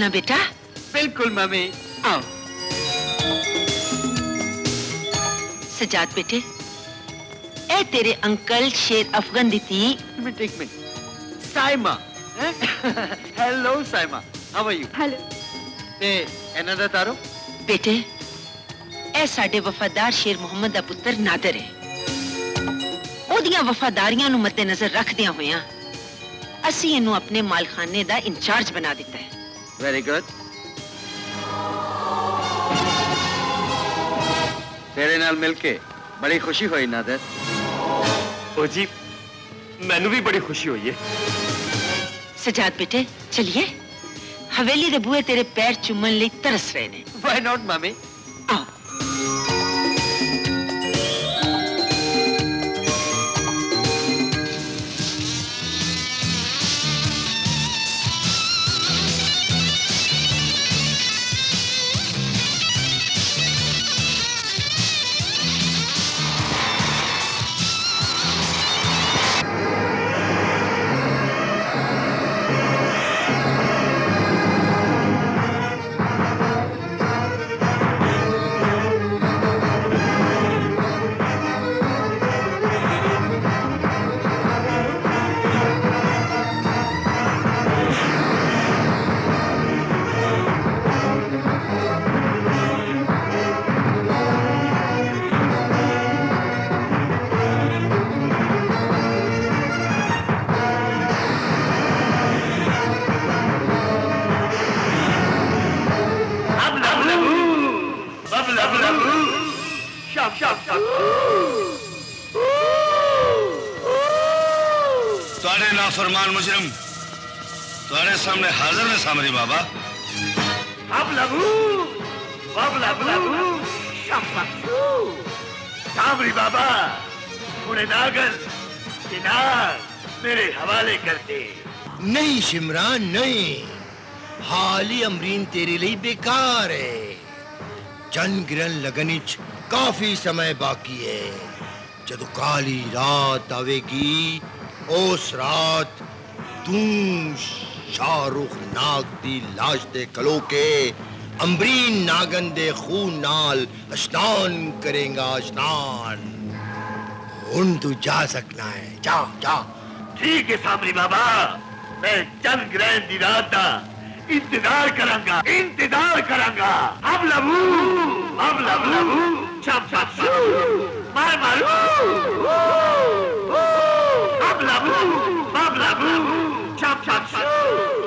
ना बेटा? बिल्कुल मम्मी। आओ सजाद बेटे, ए तेरे अंकल शेर अफगन दी थी। एक minute, Saima. Hello Saima, how are you? Hello. ते एनादा तारो बेटे, ए साडे वफादार शेर मोहम्मद दा पुत्तर नादर है। ओदियां वफादारियां नु मते नजर रखदियां होयां असी इनु अपने मालखाने दा इंचार्ज बना दिता है। Very good. तेरे नाल मिलके बड़ी खुशी हुई नादर। ओ जी, मैनू भी बड़ी खुशी हुई है। सजाद बेटे चलिए, हवेली दे बूहे तेरे पैर चुमन ले तरस रहे ने। व्हाई नॉट मामी? आओ। फरमान मुजरम तुम्हारे सामने हाजिर ने सामरी बाबा। अब लगू सामरी बाबा उन्हें नागर किनार मेरे हवाले करते नहीं। शिमरान नहीं, हाली अमरीन तेरे लिए बेकार है। जन गिरन लगनिच काफी समय बाकी है। जदों काली रात आवेगी उस रात तू शाहरुख नाग दी लाश दे कलो के अमरीन नागन दे खून नाल स्नान करेगा। स्नान हुन तू जा सकना है। जा जा ठीक है सामरी बाबा, मैं चंद ग्रहण दी रात का इंतजार करूंगा, इंतजार करूंगा। अब लबू, अब लबू, छप छप मार मारू, अब लबू, छप छप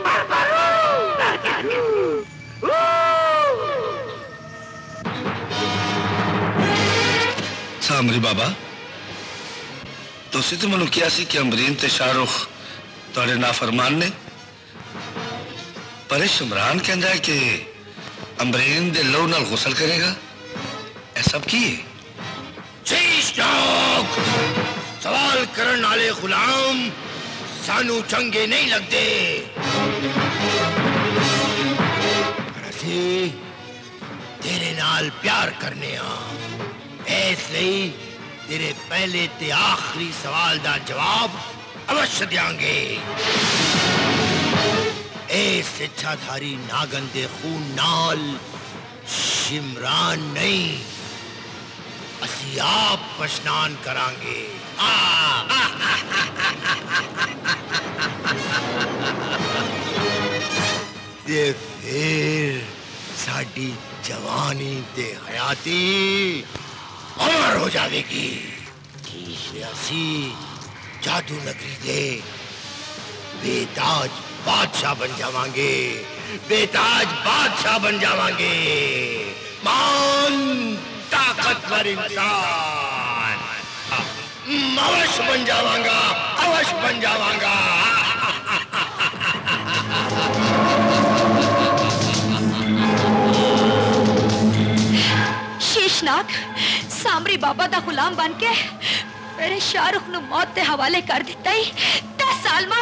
मार मारू। सामरी बाबा, तुसी तो मैं क्या सी कि अमरीन ते शाहरुख थोड़े नाफरमान ने, पर इमरान कहता है कि अमरीन दे लहू नाल गुसल करेगा, ऐ सब की है? सवाल करन वाले गुलाम सानू चंगे नहीं लगते। तेरे नाल प्यार करने इसलिए तेरे पहले ते आखिरी सवाल का जवाब अवश्य देंगे। इस इच्छाधारी नागन के खून नाल शिमरान नहीं असी आप पछान करांगे। ते फिर साडी जवानी ते हयाती और हो जाएगी। जादू नगरी दे बेताज बादशाह बन जावांगे, बेताज बादशाह बन जावांगे। मान ताकतवर इंसान अवश्य बन जावांगा, अवश्य बन जावांगा। शेषनाग सामरी बाबा दा गुलाम बन के मेरे शाहरुख नू मौत के हवाले कर दिता ही। 10 साल मां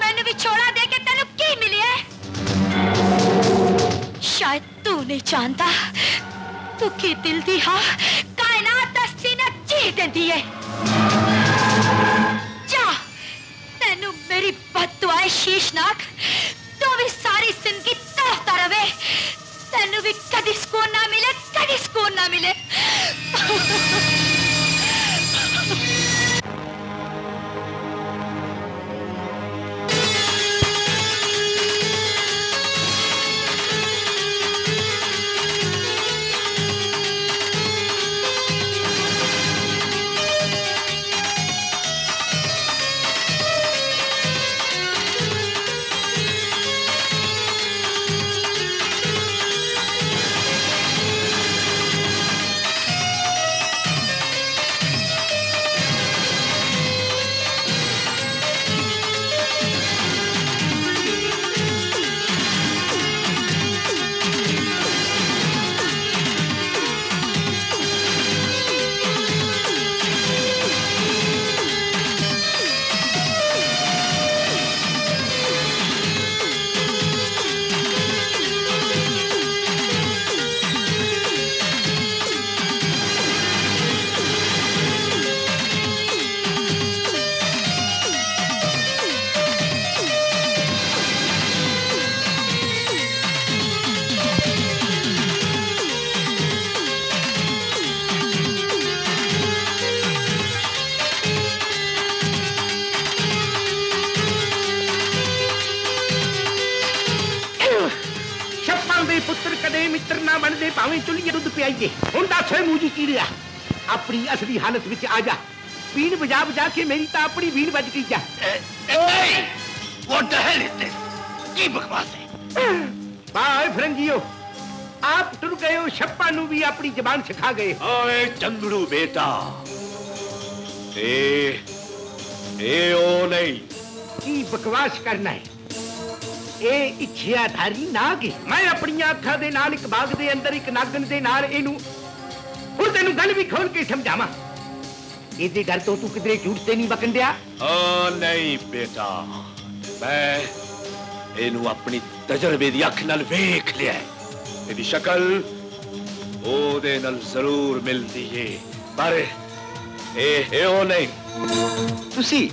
मैंने भी छोड़ा दे के तेनू की मिले? शायद तू नहीं जानता तू की दिल दी हां कायनात दा सीना जी देंदी है। जा तेनू मेरी बद्दुआ शीशनाक, तू भी सारी जिंदगी तरसदा रवे, तेनू भी कदी सुकून ना मिले, कदी सुकून ना मिले। अपनी असली हालत विच आ जा, बीन बजा बजा के मेरी तो अपनी बीन बज गई जा। की बकवास है भाई फिरंगियो, आप टुर गए हो, छप्पा नू भी अपनी जबान सिखा गए। ओए चंदड़ू बेटा, ए ओ नहीं की बकवास करना है? इच्छाधारी नाग है, मैं अपनी अखां दे नाल एक बाग दे अंदर एक नागन दे नाल इनू हुण तेनू गल भी खोल के समझावा। इहदी गल तो तू किधरे झूठ ते नहीं बकन दिया? ओ नहीं बेटा, मैं इनू अपनी तजर्बे दी अख नाल वेख लिया। इहदी शकल ओदे नाल जरूर मिलदी है, पर ए ओ नहीं। तुसी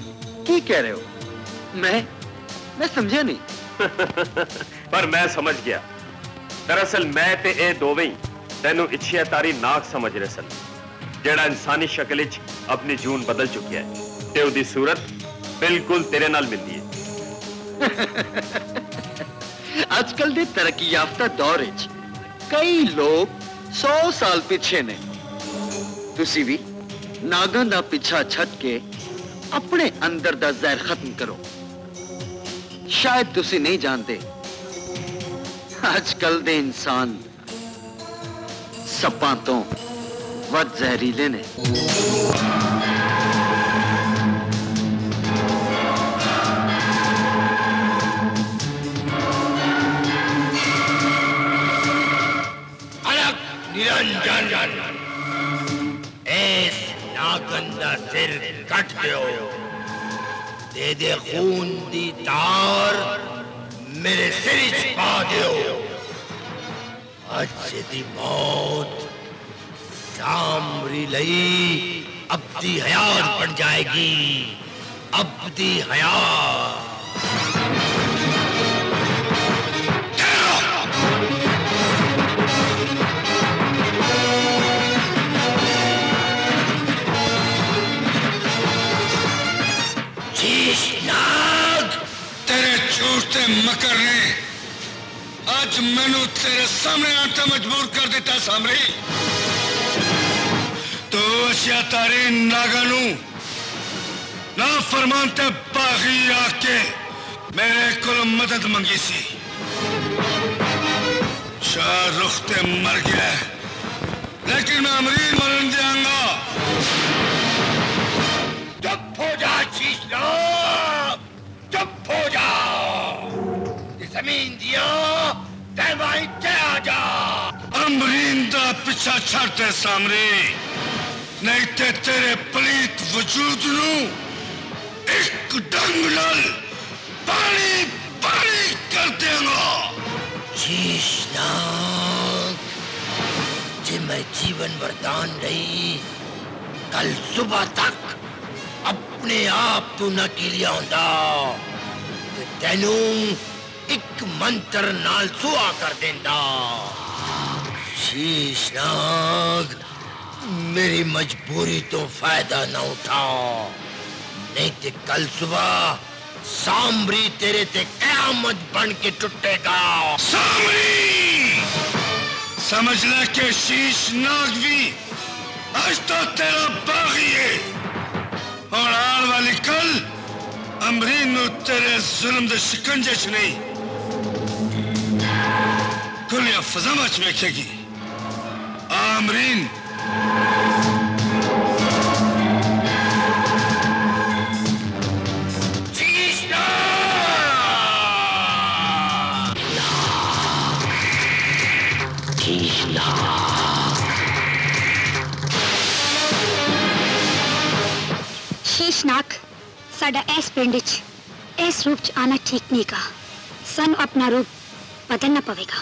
की कह रहे हो? मैं समझा नहीं। पर मैं समझ गया। दरअसल मैं ते ए दोवें तेनू इच्छिया तारी नाक समझ रहे सन, जेड़ा इंसानी शक्ल अपनी जून बदल चुकी है ते उदी सूरत बिल्कुल तेरे नाल मिलती है। आजकल दे तरक्की याफ्ता दौर विच कई लोग 100 साल पीछे ने। तुसी भी नागां दा पीछा छट के अपने अंदर दा जहर खत्म करो। शायद तुसी नहीं जानते आजकल दे इंसान सप्पां तो वध जहरीले ने। इस नागन दा सिर कट दो, दे दे खून दी तार मेरे सिर च पा दो। अच्छे दी मौत सामरी लई अबदी हयात बन जाएगी, अबदी हयात। मकर ने आज मैनू तेरे सामने आते मजबूर कर दिता। सामरी तो अशिया तारी नागानू ना फरमानते बागी आके मेरे को मदद मंगी सी। शाहरुख ते मर गया, लेकिन मैं अमरीन मरन देंगा। चुप हो जा शीशना, चुप हो जा। जमीन दिया तैवाई ते आजा। अमरीन दा पीछा छाड़ते सामरी, नहीं ते तेरे पलीत वजूद नू एक डंग नाल पानी पानी कर देगा। शीशनाग जे मैं जीवन वरदान रही, कल सुबह तक अपने आप तू न किलिया होंदा ते तेनू एक मंत्र नाल सुआ कर देंदा। शीशनाग मेरी मजबूरी तो फायदा ना उठाओ, नहीं ते कल सुबह सामरी तेरे ते कयामत बन के टूटेगा। सामरी समझ ले के शीशनाग भी आज तो तेरा बागी है, और आने वाली कल अमरीन तेरे जुल्म दे शिकंजे च नहीं खुलिया फजामा च वेखेगी। आमरीन शीशनाग साडा इस पिंड च इस रूप च आना ठीक नहीं का। सन अपना रूप बदलना पवेगा।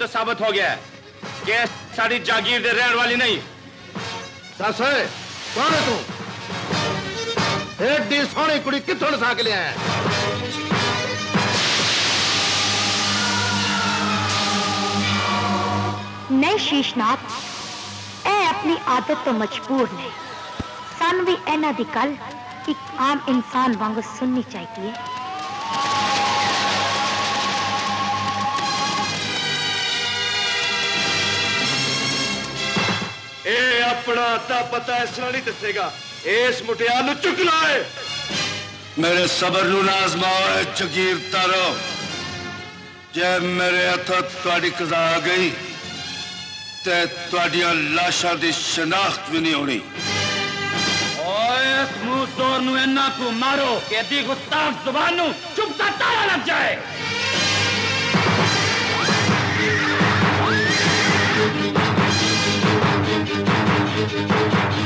तो साबित हो गया है कि सारी जागीर दे रहने वाली नहीं। दस कौन है तू? एडी सोहनी कुड़ी कितों नसा के लिया है? नहीं शीशनाथ, ए अपनी आदत तो मजबूर ने। सानू भी इन्हां दी गल एक आम इंसान वांगू सुननी चाहिदी है। ए अपना ता पता इस तरह नहीं दसेगा। इस मुटियाल नू चुक लाए। मेरे सबर नू नाज़माओ ए जगीर तारो। जे मेरे हथों तुहाडी कज़ा आ गई ते तुहाडियां लाशां दी शनाख्त भी नहीं होनी। ओए मूंह तोर नू इन्ना को मारो कि दी गुस्ताख ज़ुबान नू चुप दा ताला लग जाए।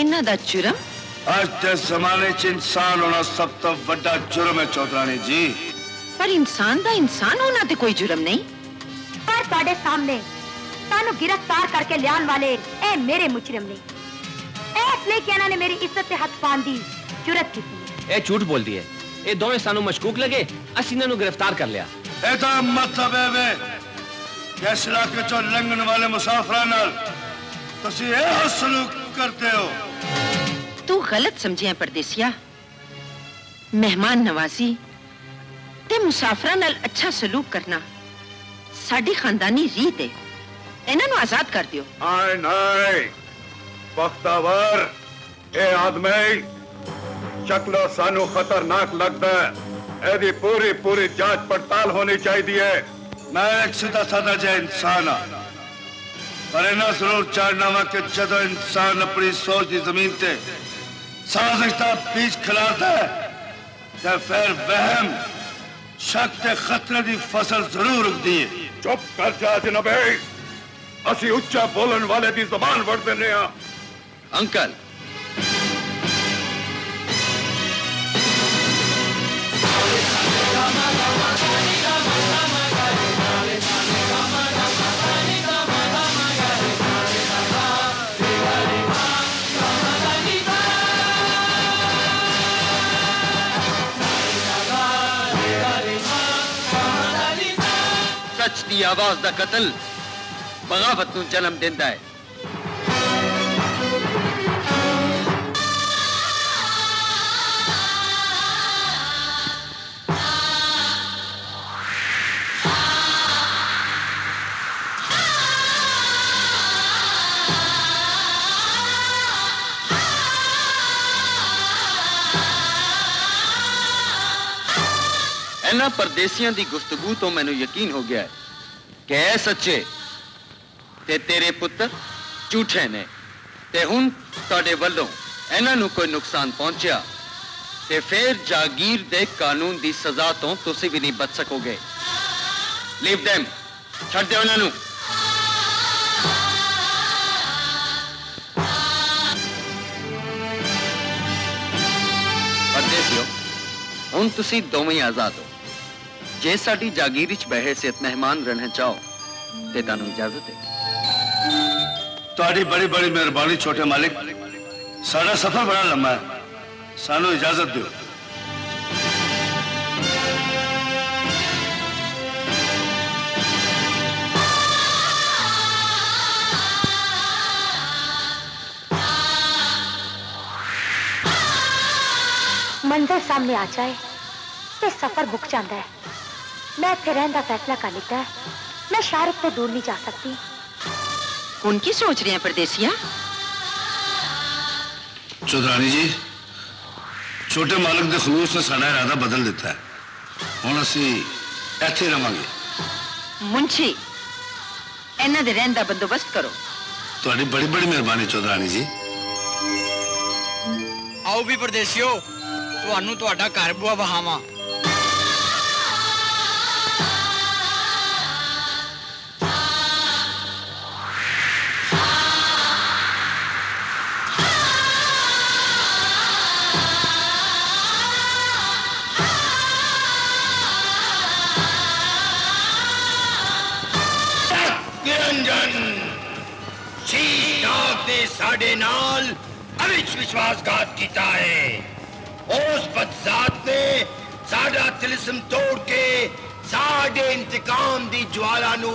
इन्ना दा जुर्म आज दे जमाने च इंसान होना सब तो बड़ा जुर्म है चौधरानी जी। पर इंसान दा इंसान होना ते कोई जुर्म नहीं। पर ताड़े सामने तानू गिरफ्तार करके लियान वाले ए मेरे मुजरिम ने इसलिए कि इन्होंने मेरी इज्जत पे हाथ पान दी जुरत की। ए झूठ बोल दी है। ए दोवें सानू मशकूक लगे असी इन्हां नू गिरफ्तार कर लिया। एदा मतलब है वे इस इलाके चो लंघण वाले मुसाफरां नाल तुसी ए हसलूक करते हो। तू गलत समझे परदेसिया। मेहमान नवाजी ते मुसाफरा नाल अच्छा सलूक करना साड़ी खानदानी रीत है। इन्हां नू आजाद कर दियो। आए नहीं बख्तावर ए आदमी शक्लो सानू खतरनाक लगता है। एदी पूरी पूरी जांच पड़ताल होनी चाहिए। मैं एक सीधा साधा जहा इंसान हाँ पर इन्हें जरूर जानना वा कि जो इंसान अपनी सोच की जमीन से साजिशता बीज खिलाता है तो फिर वहम शक ते खतरे की फसल जरूर उगती है। चुप कर जा जनाबे। असी उच्चा बोलन वाले की जबान वड़ देने आ। अंकल दी आवाज दा कतल बगावत नू जन्म देंदा है। इन्हां परदेसियां दी गुफ्तगू तो मैनू यकीन हो गया है के सच्चे ते तेरे पुत्र झूठे ने ते हुन तुहाडे वल्लों इन्हां नू कोई नुकसान पहुंचा ते फिर जागीर दे कानून दी सजा तो तुसीं भी नहीं बच सकोगे। लीव देम छड्ड दे उन्हां नू। परदेसियो हुन तुसीं दोवें आजाद हो। जे साडी जागीर विच बहैसियत मेहमान रहना चाहो ते तानू इजाजत है। तुहाडी बड़ी बड़ी मेहरबानी छोटे मालिक। साडा सफर बड़ा लंबा है। सानू इजाजत दियो। मंजर सामने आ जाए ते सफर बुक जाता है। मैं फिर रहने का फैसला कर लेता है। मैं शाहरुख से दूर नहीं जा सकती। उनकी सोच रही हैं परदेसिया। चौधरानी जी छोटे मालिक के खलूस ने सारा इरादा बदल दिता है। हम असी इत्थे रवांगे। मुंशी इन्हां दे रहने का बंदोबस्त करो। तुहाडी बड़ी बड़ी मेहरबानी चौधरानी जी। आओ भी परदेसियो तुहानू तुहाडा घर बुआ वहावा। साडे नाल अविच विश्वासघात किया है। उस बदजात ने साडा तिलिस्म तोड़ के साडे इंतकाम दी ज्वाला नू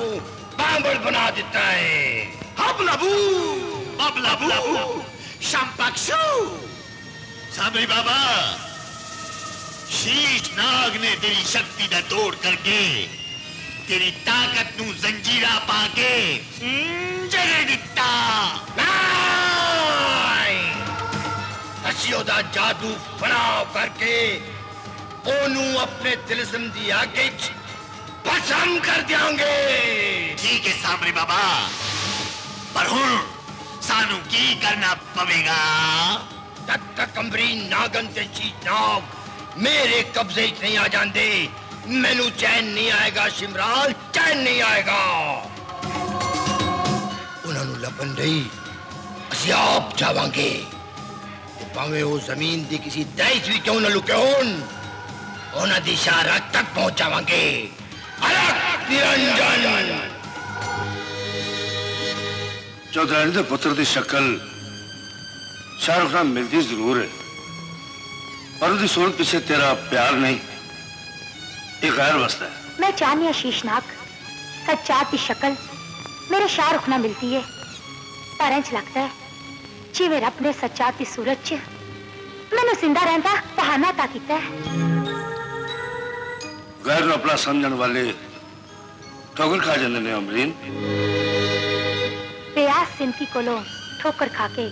पांबड़ बना दिता है। अब लबू शंपाक्षू साबरी बाबा शीश नाग ने तेरी शक्ति दा तोड़ करके तेरी ताकत नू जंजीरा पाके जगह दिता। जादू फराव करके ओनू अपने तिलस्म दी आगे भस्म कर देंगे। ठीक है सामरी बाबा, पर हुण सानू की करना पवेगा? तक तक कंबरी नागन ते चीज नाव मेरे कब्जे नहीं आ जाते, मैनू चैन नहीं आएगा शिमराल, चैन नहीं आएगा। उन्होंने लपन रही असी आप जावांगे, भावे वो जमीन की किसी दहश भी क्यों न लुके होना दी शारा तक पहुंच जावांगे। चौधराणी के पुत्र की शक्ल शाहरुख नाल मिलती जरूर है, पर उसकी सूरत पीछे तेरा प्यार नहीं, एक गैर वास्ता है। मैं चाहनी हूं शीशनाग कच्चा की शक्ल मेरे शाहरुख नाल मिलती है, पर इंज लगता है जिवें रब ने सच्चा की सूरत च मैनू जिंदा रहने का बहाना ता कीता है। गैर नूं अपना समझण वाले ठोकर खा जांदे ने अमरीन। प्यास सिंधी कोलों ठोकर खा के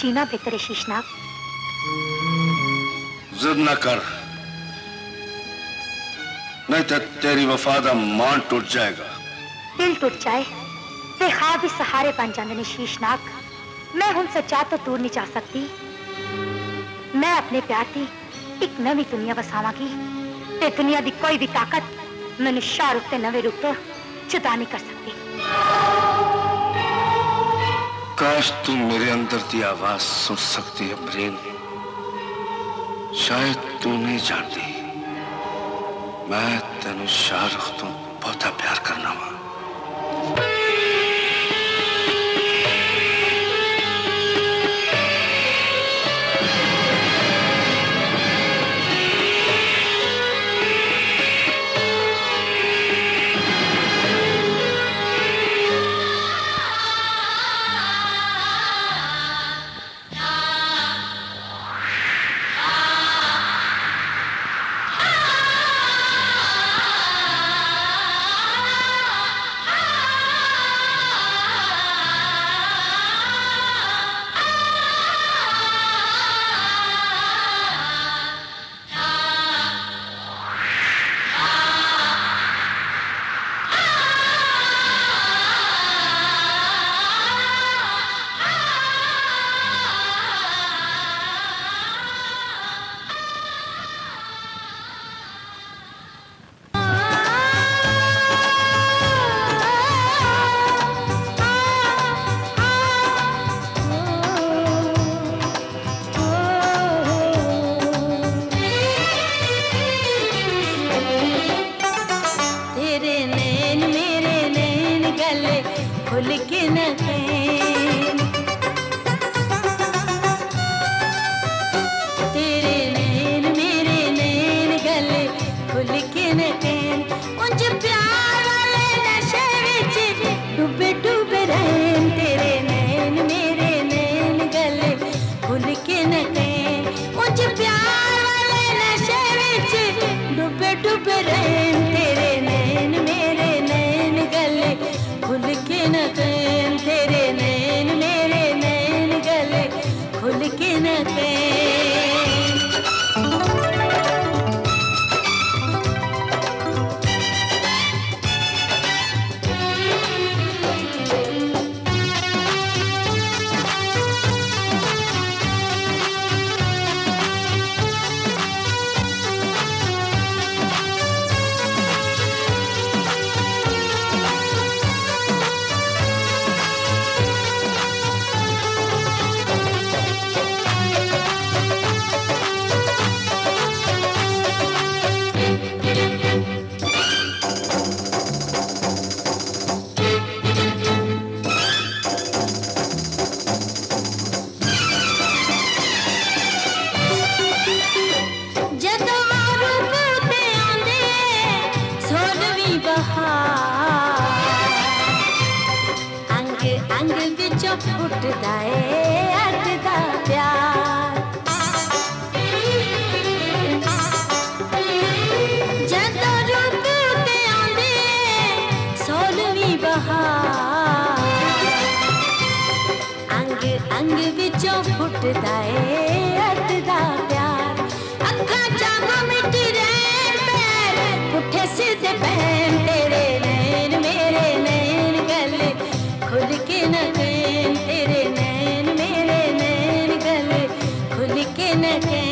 जीना बेहतर है शीशनाग। जिद ना कर, नहीं तो तेरी वफा दा मान टूट जाएगा। दिल टूट जाए ते ख्वाब ही सहारे बन जांदे ने शीशनाग। मैं हूं सच्चा तो दूर नहीं जा सकती, मैं अपने प्यार की एक नवी दुनिया बसावांगी, ते दुनिया की कोई भी ताकत मैनू शाहरुख के नवे रूप तो जुदा नहीं कर सकती। काश तू मेरे अंदर की आवाज सुन सकती है ब्रेन, शायद तू नहीं जानती मैं तेनू शाहरुख तो बहुत प्यार करना वा। अखा जावा मिट रहे कसीद पहन तेरे नैन मेरे नैन गले खुल के न कहन तेरे नैन मेरे नैन गले खुल के न कहन।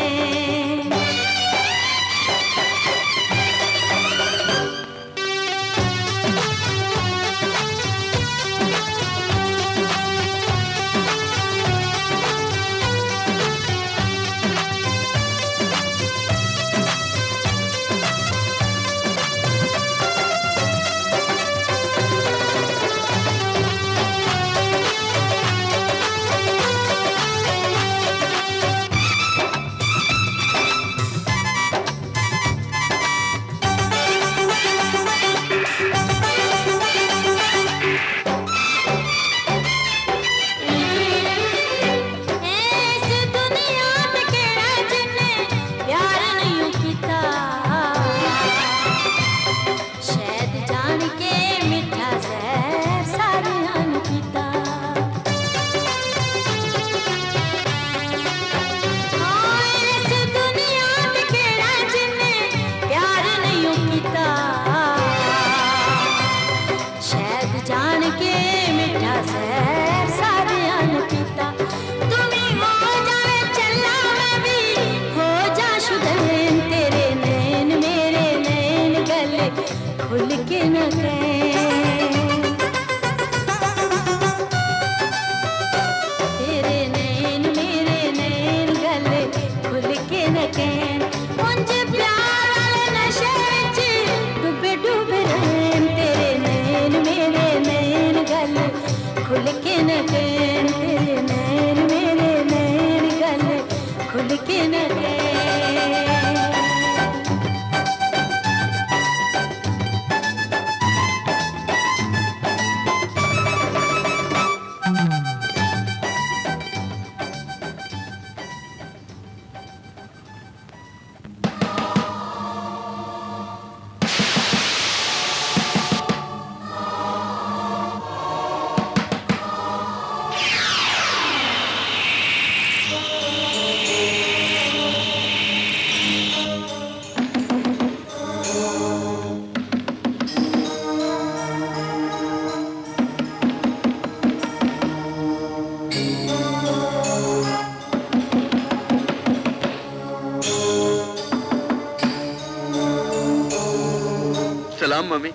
मम्मी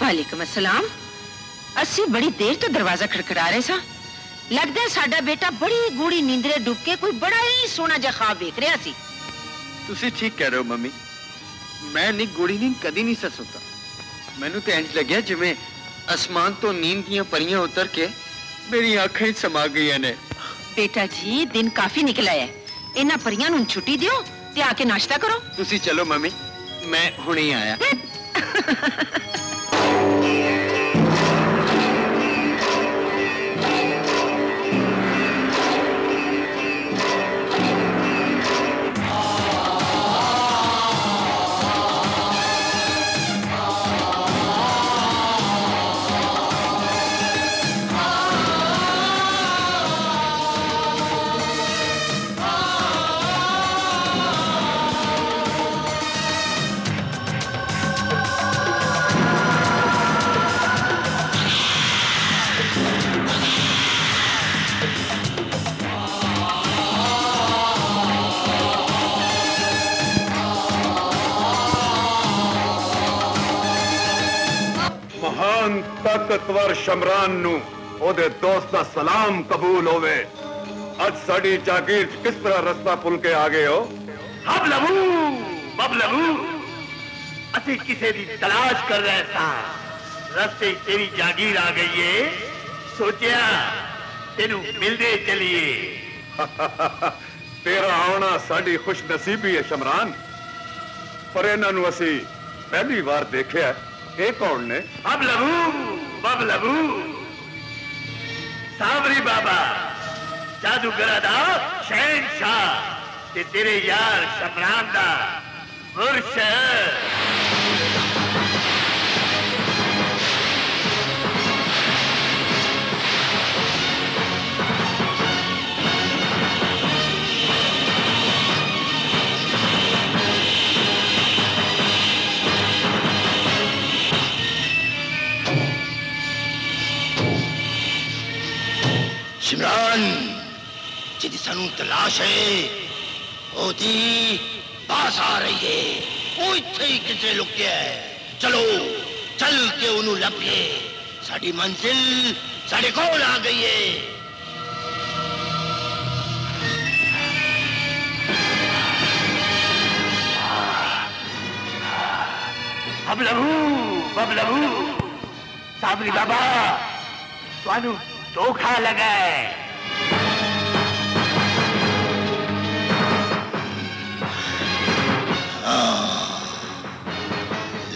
वालेकुम अस्सलाम। असी बड़ी देर तो दरवाजा खड़खड़ा रहे सा, लगता है साडा बेटा बड़ी गूढ़ी नींदरे डूब के कोई बड़ा ही सोना जिहा ख्वाब देख रहा सी। तुसी ठीक कह रहे हो मम्मी, मैं नी गूढ़ी नींद कदी नहीं सा सोता। मैनू तो इंज लग्या जिवें आसमान तो नींद दीयां परियां उतर के मेरी आंखें समा गईयां ने। बेटा जी दिन काफी निकला है, इन्हां परियां नूं छुट्टी दियो ते आके नाश्ता करो। तुसी चलो मम्मी, मैं हुणे आया। ताकतवर शमरान नू ओदे दोस्त दा सलाम कबूल होवे। आज साड़ी जागीर किस तरह रास्ता पुल के आ गए हो। असी किसे दी तलाश कर रहे था, रस्ते तेरी जागीर आ गई है, सोचा तेनू मिलदे चलिए। तेरा आना साड़ी खुश नसीबी है शमरान, पर इन्हां नू असी पहली बार देखिया। कौन ने? बबलू साबरी बाबा जादूगरा दा शहनशाह ते तेरे यार शमरान दा मुर्शद। जीवन जिदी सानू तलाश है ओदी पास आ रही है। वो इत्थे ही किसे लुकिया है, चलो चल के उन्हू लभिए। साडी मंजिल साडे कोल आ गई है। बबलू साबरी बाबा तुहानू धोखा लगा है।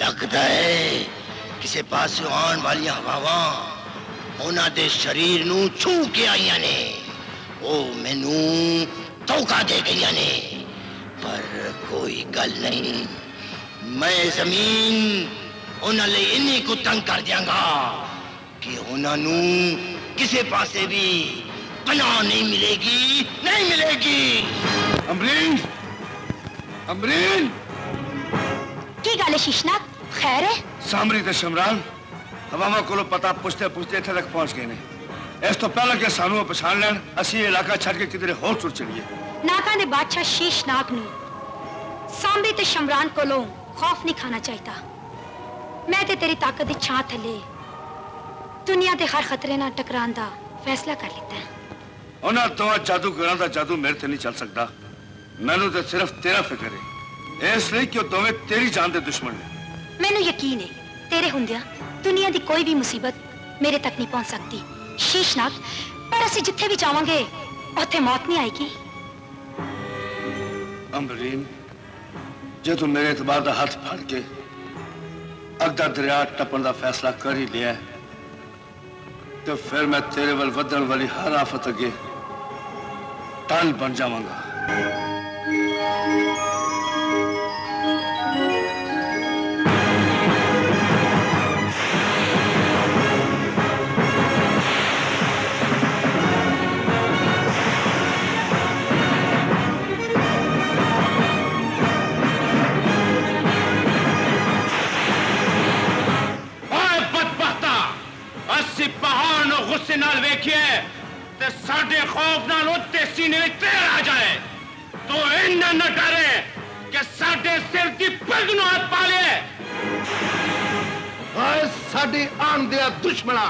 लगता है किसी पास आने वाली हवावां उन्होंने शरीर नू छू के आईया ने, वो मैनू धोखा दे गई ने। पर कोई गल नहीं, मैं जमीन उन्होंने इन्नी को तंग कर देंगा कि उन्होंने किसी पासे भी पनाह नहीं मिलेगी, नहीं मिलेगी। अमरीन अमरीन की गल है शीशनाथ, खैर है? सामरी ते शमरान हवामा कोलो पता पुछते पुछते इत्थे तक पहुंच गए ने। इस तो पहले कि सानू पछाण लैण असीं इलाका छड़ के किधरे होर टुर चलीए। नाका दे बादशाह शीशनाथ नूं सामरी ते शमरान कोलो खौफ नहीं खाना चाहिदा। मैं ते तेरी ताकत दी छां थले दुनिया दे हर खतरे नाल टकराण दा फैसला कर लिता है। उन्हां तो जादूगरां दा जादू मेरे ते नहीं चल सकदा। मैनू तो सिर्फ तेरा फिक्र है, इसलिए कि दोवें तेरी जान दे दुश्मन ने। मैनू यकीन है तेरे हुंदिया दुनिया की कोई भी मुसीबत मेरे तक नहीं पहुंच सकती शीशनाथ। पर असीं जिथे भी जावांगे उत्थे मौत नहीं आएगी। अमरीन जो तू मेरे एतबार का हाथ फड़ के अगदा दरिया टप्पण का फैसला कर ही लिया तो फिर मैं तेरे वल वधण वाली हर आफत अगे टल बन जावांगा। गुस्से नाल वेखिए ते साडे खौफ नाल उत्ते सीने विच तेल आ जाए तो इन्ना न डरे कि साडे सिर दी पग नूं हथ पा ले। ओए साडी आन दे दुश्मना,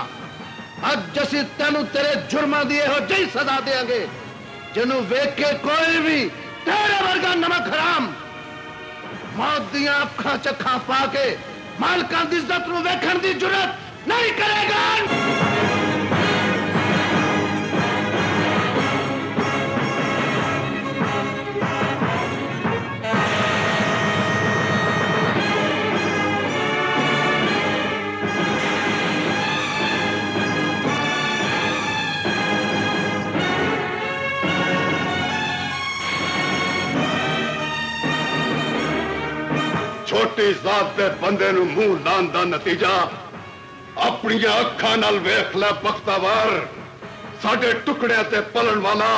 अज असीं तैनूं तेरे जुर्मां दी इहो जेही सज़ा देंगे जिन्नूं वेख के कोई भी तेरे वर्गा नमक हराम मौत दीआं अखां च अखां पा के मालकां दी इज्जत नूं वेखण दी जुरत नहीं करेगा। छोटी जात के बंदे नूं मुंह लाण दा नतीजा अपनी अखां नाल वेख लै बख्तावर। साडे टुकड़ियां ते पलण वाला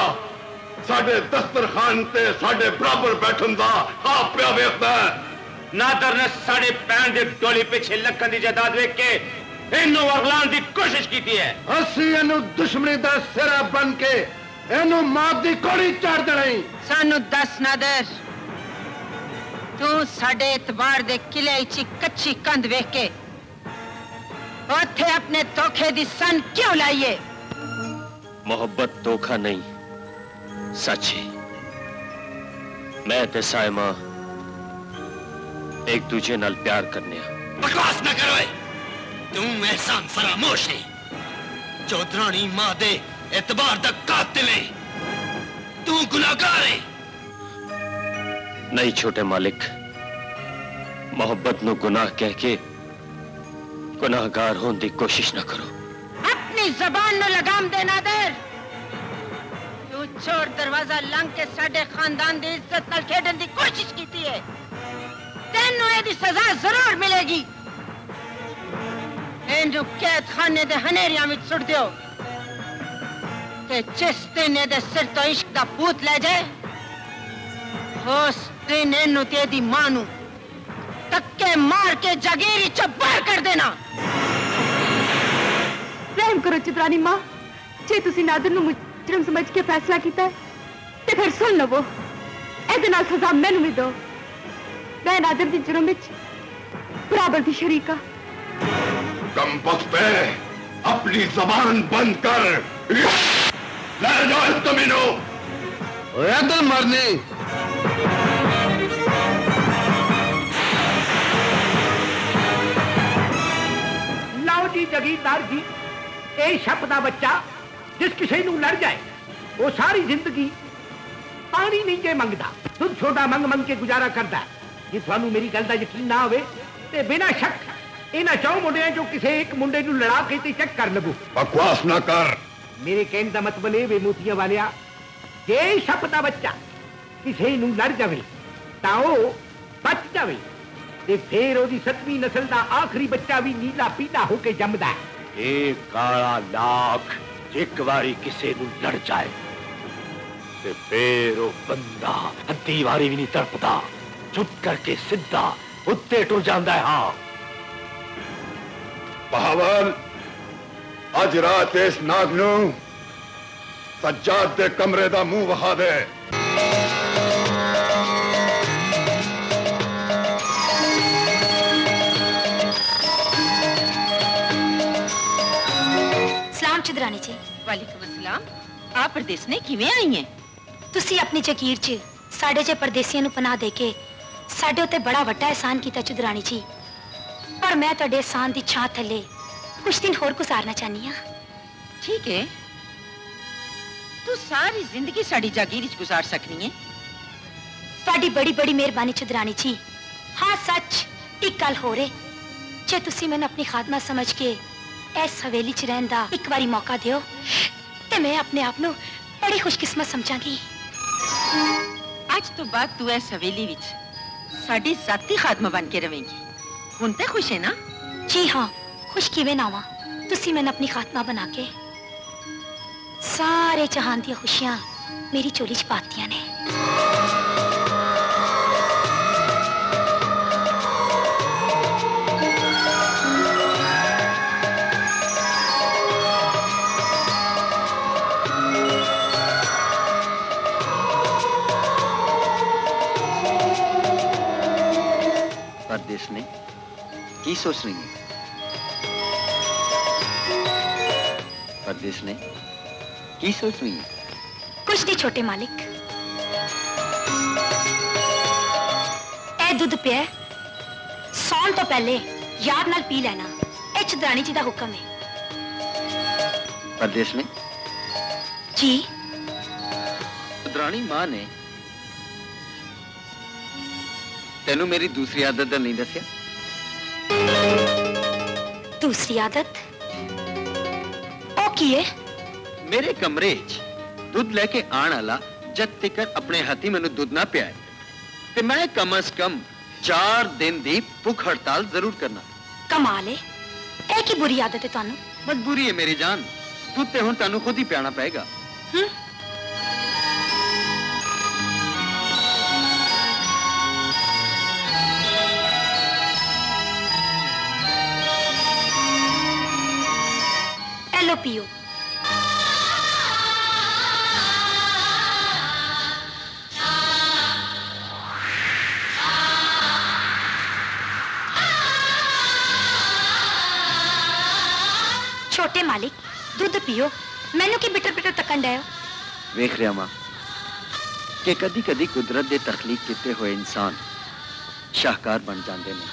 साडे दस्तरखान ते साडे बराबर बैठण दा आप पिया वेखदा। नादर ने साडे पैण दे डोली पिछे लखन दी जायदाद वेख के इन्हू अगलाण दी कोशिश कीती है। असीं इन्हू दुश्मनी दा सिरा बन के इन्हू मौत दी कोड़ी चाढ़ देणी। सानू दस नादर, तू साडे एतबार दे किले इच कच्ची कंध वेख के ओथे अपने धोखे दी सन क्यों लाईए? मोहब्बत धोखा नहीं, सच है। मैं ते सायमा एक दूजे नाल प्यार करने। बकवास ना करो, तू एहसान फरामोश है। चौधरानी मां दे एतबार दा कातिल है, तू गुनाहगार है। नहीं छोटे मालिक, मोहब्बत नु गुनाह कह के गुनाहगार होने की कोशिश ना करो। अपनी जबान नु लगाम दे नादर, तू छोड़ दरवाजा लंघ के साडे खानदान दी इज्जत नाल खेडन दी कोशिश कीती है। तैनू एदी सजा जरूर मिलेगी। इन्हू कैद खाने दे हनेरियां विच सुट दियो ते जिस दिन एदे सिर तो इश्क दा भूत लै जाए उस दिन इन्हू तेरी मां नू धक्के मार के जागीरी चो बाहर कर देना। रहम करो चित्रानी मां, जे तुसी नादर नू धर्म समझ के फैसला किया ते फिर सुन लवो, एहदे नाल सजा मैनू भी दो। मैं नादर दी जुर्म विच बराबर दी शरीका। कमबख्ते, अपनी जबान बंद कर। मरने लाओ जी जगीरदार जी, ए शप दा बच्चा जिस किसी नू लड़ जाए वो सारी जिंदगी पानी नहीं जे मंगता, दुध छोटा मंग मंग के गुजारा करता। जे थानू मेरी गल दा यकीन ना होवे ते बिना शक इन्हां चौ मुंडियां जो किसी एक मुंडे नू लड़ा के ते चेक कर लगो। बकवास ना कर। मेरे कहने का मतलब ये मोतिया वालिया, जे शप दा बच्चा किसी नू लड़ जावे तां ओ बच जावे ते फिर ओदी 7वीं नस्ल दा आखिरी बच्चा भी नीला पीला होके जमदा है। ए काला लाख एक बारी किसी को लड़ जाए ते फिर वो बंदा अद्धी वारी भी नहीं तड़पता, चुप करके सीधा उत्ते टुर जाता है। हां पहावन, आज रात इस नाग नू सज्जाद दे कमरे दा मुंह वहा दे। रानी जी, वालेकुम अस्सलाम। आप परदेस ने किवें आई हैं? तुसी अपनी जगीर च साडे जे परदेसियां नू पनाह देके साडे उत्ते बड़ा वड्डा एहसान कीता चुदरानी जी, पर मैं तुहाडे एहसान दी छां थले कुछ दिन होर गुजारना चाहनी हां। ठीक है, तू सारी जिंदगी साडी जागीर च गुजार सकनी है। तुहाडी बड़ी बड़ी मेहरबानी चुदरानी जी। हां सच एक गल होर है, जे तुसी मैनूं अपनी खादमा समझ के इस हवेली च रहन दा एक बारी मौका दियो ते मैं अपने आप नू बड़ी खुशकिस्मत समझांगी। अज तो बाद तू इस हवेली विच साडी जाती खादमा बन के रहेगी। हुण ते खुश है ना? जी हाँ, खुश किवें ना होवां। तुसी मैनूं अपनी खादमा बना के सारे जहान दी खुशियां मेरी झोली च पातियां ने। परदेश ने की सोच रही है? परदेश ने की सोच रही है? कुछ नहीं छोटे मालिक, ए दूध पिया सौन तो पहले याद नाल पी लेना, ए चुदरानी जी दा हुक्म है। परदेश ने जी, चुदरानी मां ने तेनू मेरी दूसरी आदत दा नहीं दस्या? दूसरी आदत ओ की है? मेरे कमरे च दूध लेके आने वाला जद तक अपने हाथी मैनू दूध ना पियाए ते मैं कम से कम 4 दिन दी भुख हड़ताल जरूर करना। कमाल है, ए की बुरी आदत है तुहानू? मजबूरी है मेरी जान, दूध ते हुण तुहानू खुद ही पियाना पएगा। पियो छोटे मालिक, दूध पियो। मैनू की बिटर बिटर तकन डायो? वेख रहा मां कि कदी कदी कुदरत दे तखलीक किते हुए इंसान शाहकार बन जाते हैं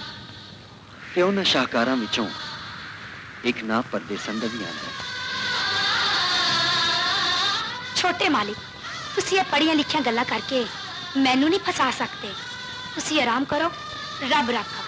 ते उन्हां शाहकारां विचों एक ना परदेसन दा भी आंदा है। छोटे मालिक, तुसी ये पढ़िया लिखिया गल्ला करके मैनू नहीं फसा सकते। तुसी आराम करो, रब रखा।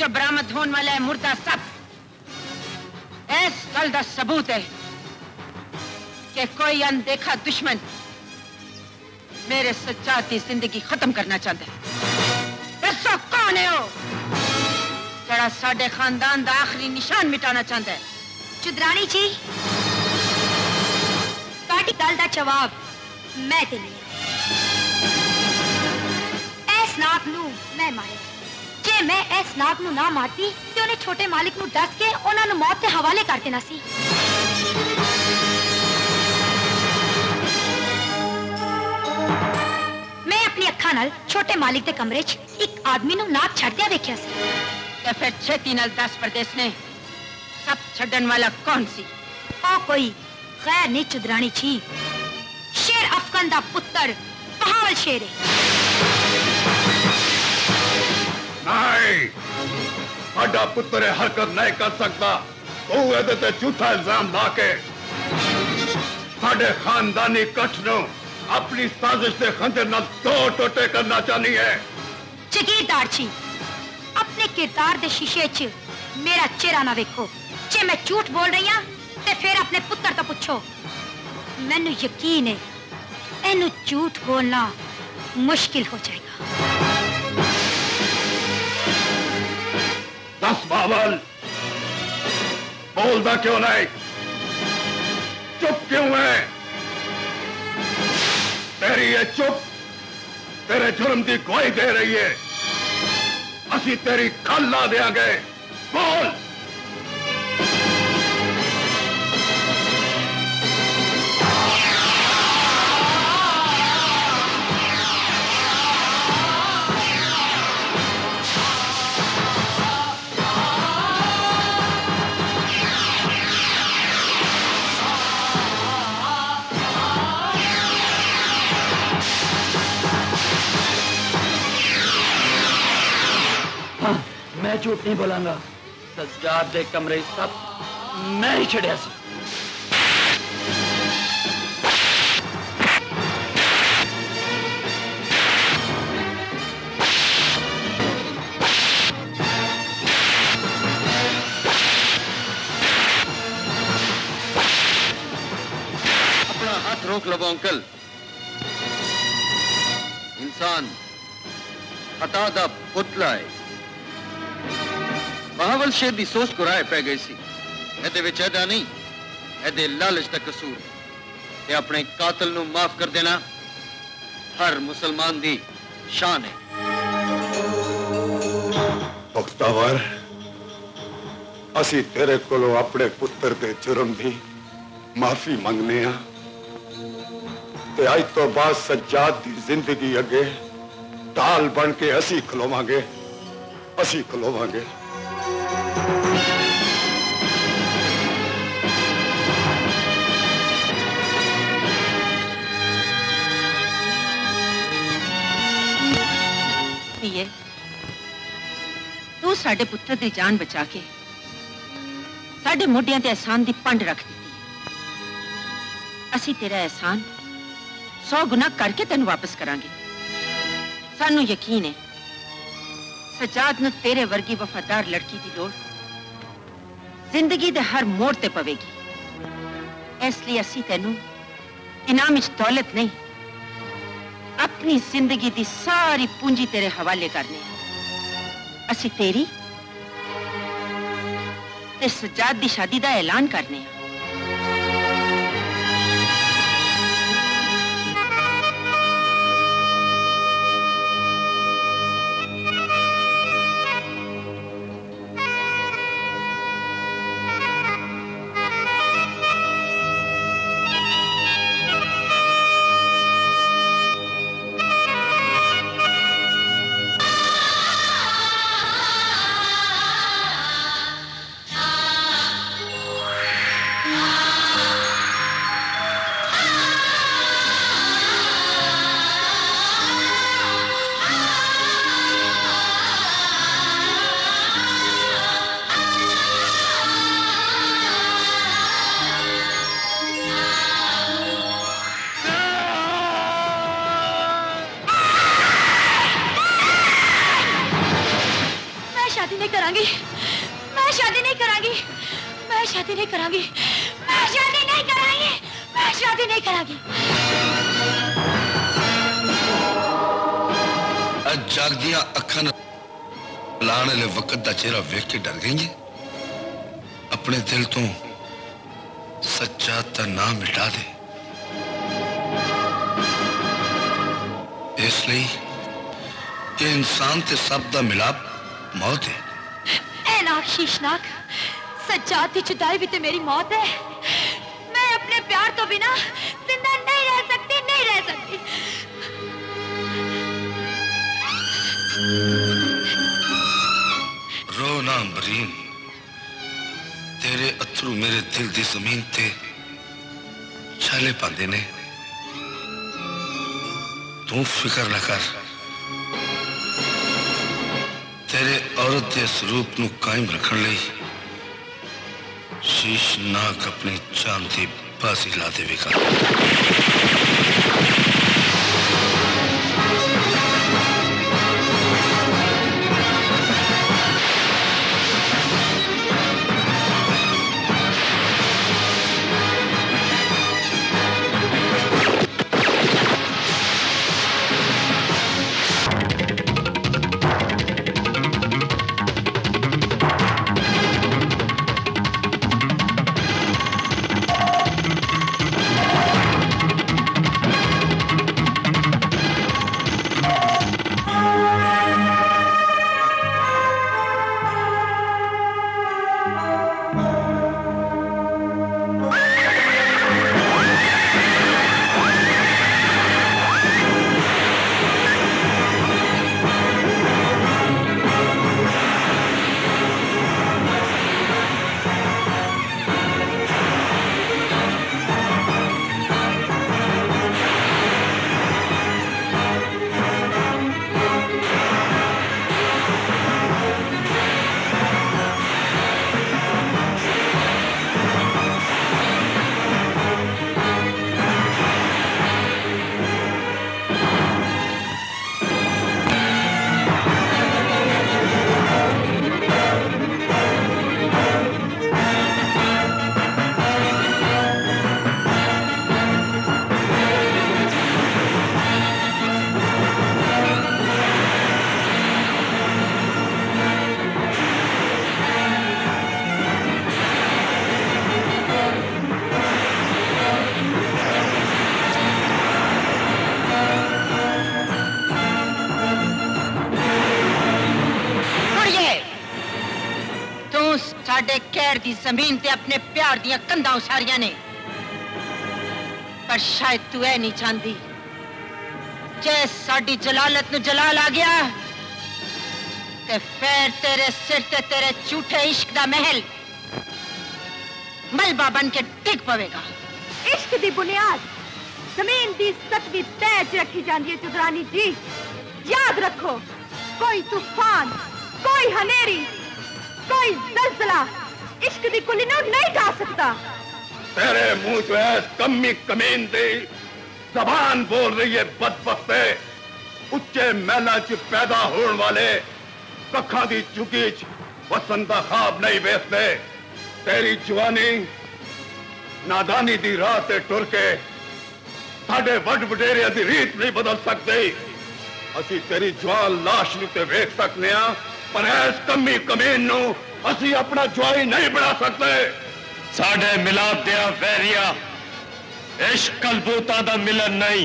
जो बरामद होने वाला है मुर्दा सब इस गल का सबूत है कि कोई अनदेखा दुश्मन मेरे सज्जाद की जिंदगी खत्म करना चाहता है। दसो कौन है वो जरा साडे खानदान का आखिरी निशान मिटाना चाहता है? चुदरानी जी काटी गल का जवाब मैं देनी है। इस नाप नू मैं मारे जे मैं इस नाप नू ना मारती तो उन्हें छोटे मालिक नू दस के उन्होंने मौत के हवाले कर देना सी। मैं अपनी अखा नाल छोटे मालिक के कमरे च एक आदमी नू नाप छड़दिया देखिया सी। ते फिर छेती नाल दस परदेस ने सब छड़न वाला कौन सी? ओ कोई खैर नहीं चुदरानी जी, शेर अफगन दा पुत्तर बहावल शेर है। नहीं, बड़ा पुत्तर है, हरकत नहीं कर सकता। तू एदे ते झूठा इल्जाम ला के साडे खानदानी कट नू अपनी साजिश के खंजर नाल दो टोटे करना चाहनी है। जगीरदार जी अपने किरदार के शीशे च मेरा चेहरा ना वेखो। जे मैं झूठ बोल रही हूं ते फिर अपने पुत्र तो पूछो। मैनू यकीन है एनू झूठ बोलना मुश्किल हो जाएगा। दस बावल बोलता क्यों नहीं? चुप क्यों है? तेरी ये चुप तेरे जुर्म की गवाही दे रही है। असी तेरी कल ला देंगे। बोल। मैं झूठ नहीं बोलांगा। सज्जाद दे कमरे सब मैं ही छड़िया सी। अपना हाथ रोक लवो अंकल। इंसान खता दा पुतला है। बहावल शेर की सोच को राय पै गई सी। एदा नहीं एदे लालच का कसूर। ते अपने कातल नू माफ कर देना हर मुसलमान की शान है। बख्तावर असी तेरे कोलों अपने पुत्र के जुर्म की माफी मंगने आ। ते अज तो बाद सज्जाद की जिंदगी अगे ताल बन के असी खलोवांगे। असी खलोवांगे। तू साडे पुत्र की जान बचा के साडे मोढियां ते एहसान की पंड रख दी। असी तेरा एहसान 100 गुना करके तेन वापस करांगे। सानू यकीन है सजाद नू तेरे वर्गी वफादार लड़की की लोड़ जिंदगी दे हर मोड़ ते पवेगी। इसलिए असी तेनू इनाम इच दौलत नहीं अपनी जिंदगी की सारी पूंजी तेरे हवाले करनी। असी तेरी ते सज्जाद की शादी का ऐलान करने। करांगी, मैं शादी नहीं करांगी, मैं शादी नहीं करांगी, मैं शादी नहीं करांगी, मैं शादी नहीं करांगी। अज जाग दिया अखा लाने ले वक्त का चेहरा वेख के डर गई है। अपने दिल तो सच्चा ता नाम मिटा दे, इसलिए ये इंसान ते सब दा मिलाप मौत है। ऐ नाक शीशनाक, सज्जाद दी जुदाई भी ते मेरी मौत है। मैं अपने प्यार तो बिना जिंदा नहीं रह सकती, नहीं रह सकती। रो ना अमरीन, तेरे अथरू मेरे दिल दी जमीन ते छाले पांदे ने। तू फिकर ना कर, तेरे औरत के स्वरूप को कायम रखने लई शीशनाक अपनी जान की बाजी ला देगा। जमीन ते अपने प्यार दिया कंधा उछारिया ने, पर शायद तू ऐ नहीं चाहती। जे साड़ी जलालत नू जलाल आ गया ते फिर तेरे सिर ते तेरे झूठे इश्क दा महल मलबा बन के डिग पवेगा। इश्क दी बुनियाद जमीन दी सतवी तय च रखी जाती है। चुदरानी जी याद रखो, कोई तूफान, कोई हनेरी, कोई जलजला इश्क दी कुली नूं नहीं जा सकता। तेरे मुंह जो है कमी कमीन दी जबान बोल रही है बदबख्ते। उच्चे महलों च पैदा होने वाले कखा दी चुगी वसन दा खाब नहीं बेचते। तेरी जवानी नादानी दी राह ते टुर के साडे वड वडेरियां दी रीत नहीं बदल सकती। असी तेरी जवान लाश नूं ते वेख सकने आ, पर इस कमी कमीन नूं असी अपना ज्वाई नहीं बना सकते। साढ़े मिलाप दिया वैरिया इश्क कलबूता दा मिलन नहीं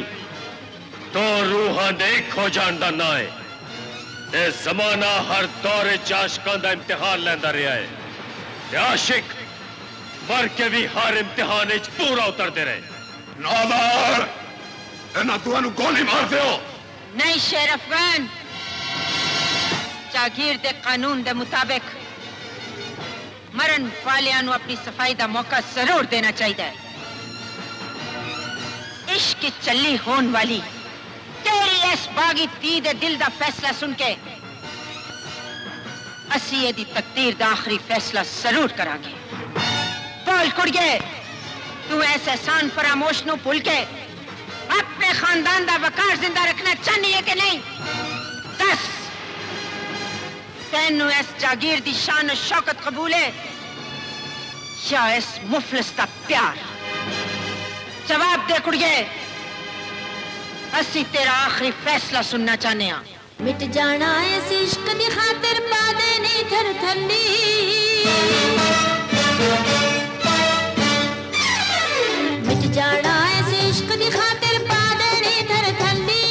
तो रूहां दे खो जाण दा ना है। ये जमाना हर दौर आशिकां दा इम्तिहान लैंदा रहा है। आशिक मर के भी हर इम्तिहान च पूरा उतरते रहे। नादार इन्हां दोहां नूं गोली मार दियो। नहीं शेर अफगान, जागीर दे कानून दे मुताबिक मरण वालियां नूं अपनी सफाई का मौका जरूर देना चाहिए। इश्क चली होने वाली तेरी इस बागी धी दे दिल का फैसला सुन के असी एदी तकदीर का आखिरी फैसला जरूर करांगे। बोल कुड़िए, तू इस एहसान फरामोश नूं भूल के अपने खानदान का वकार जिंदा रखना चाहनी है कि नहीं? दस हुसैन नू ऐस जागीर दी शान और शौकत कबूल है या ऐस मुफलिस दा प्यार? जवाब दे कुड़िए, असी तेरा आखिरी फैसला सुनना चाहने आ। मिट जाना इस इश्क दी खातिर बादे नहीं थर थंडी, मिट जाना इस इश्क दी खातिर बादे नहीं थर थंडी,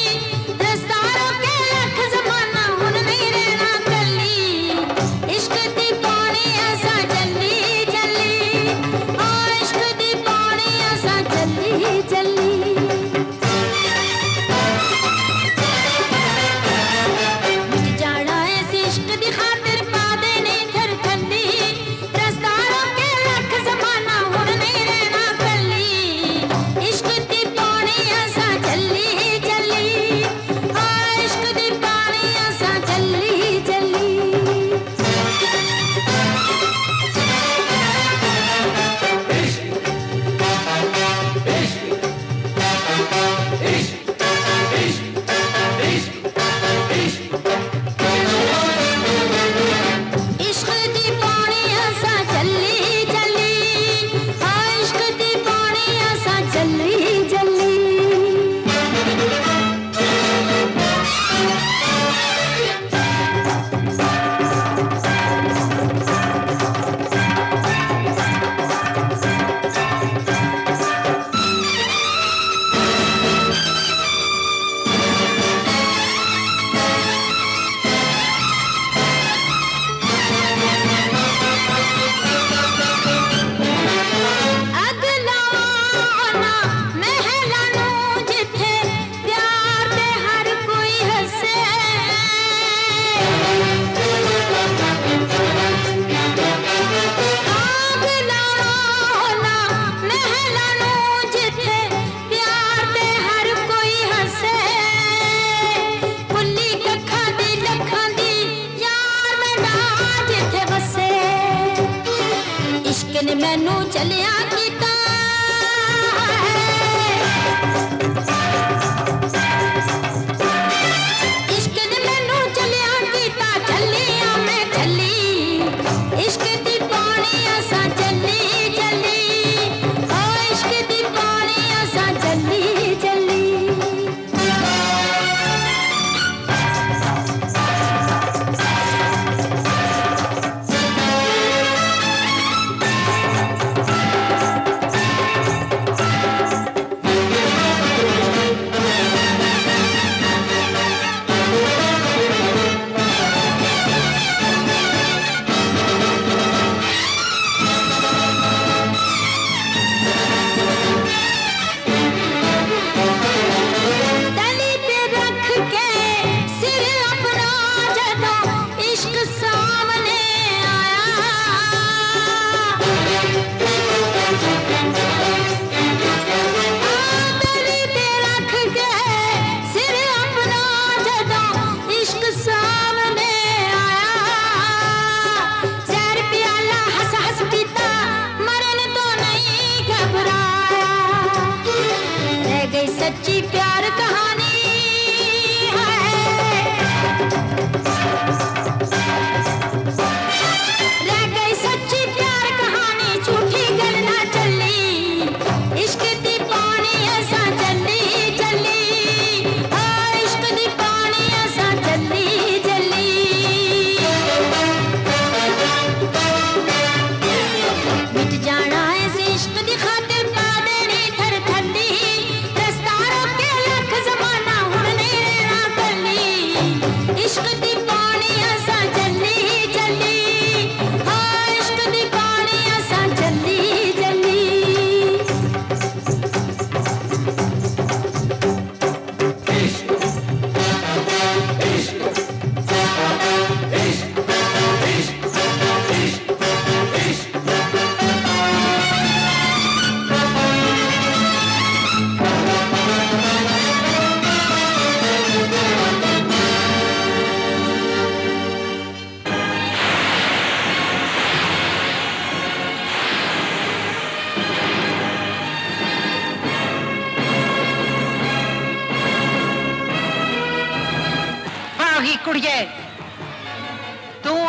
दस्तारों के लख जमाना हुन नहीं रहना कल्ली, इश्क दी पौनी ऐसा जल्दी जल्दी, ओ इश्क दी पौनी ऐसा जल्दी जल्दी।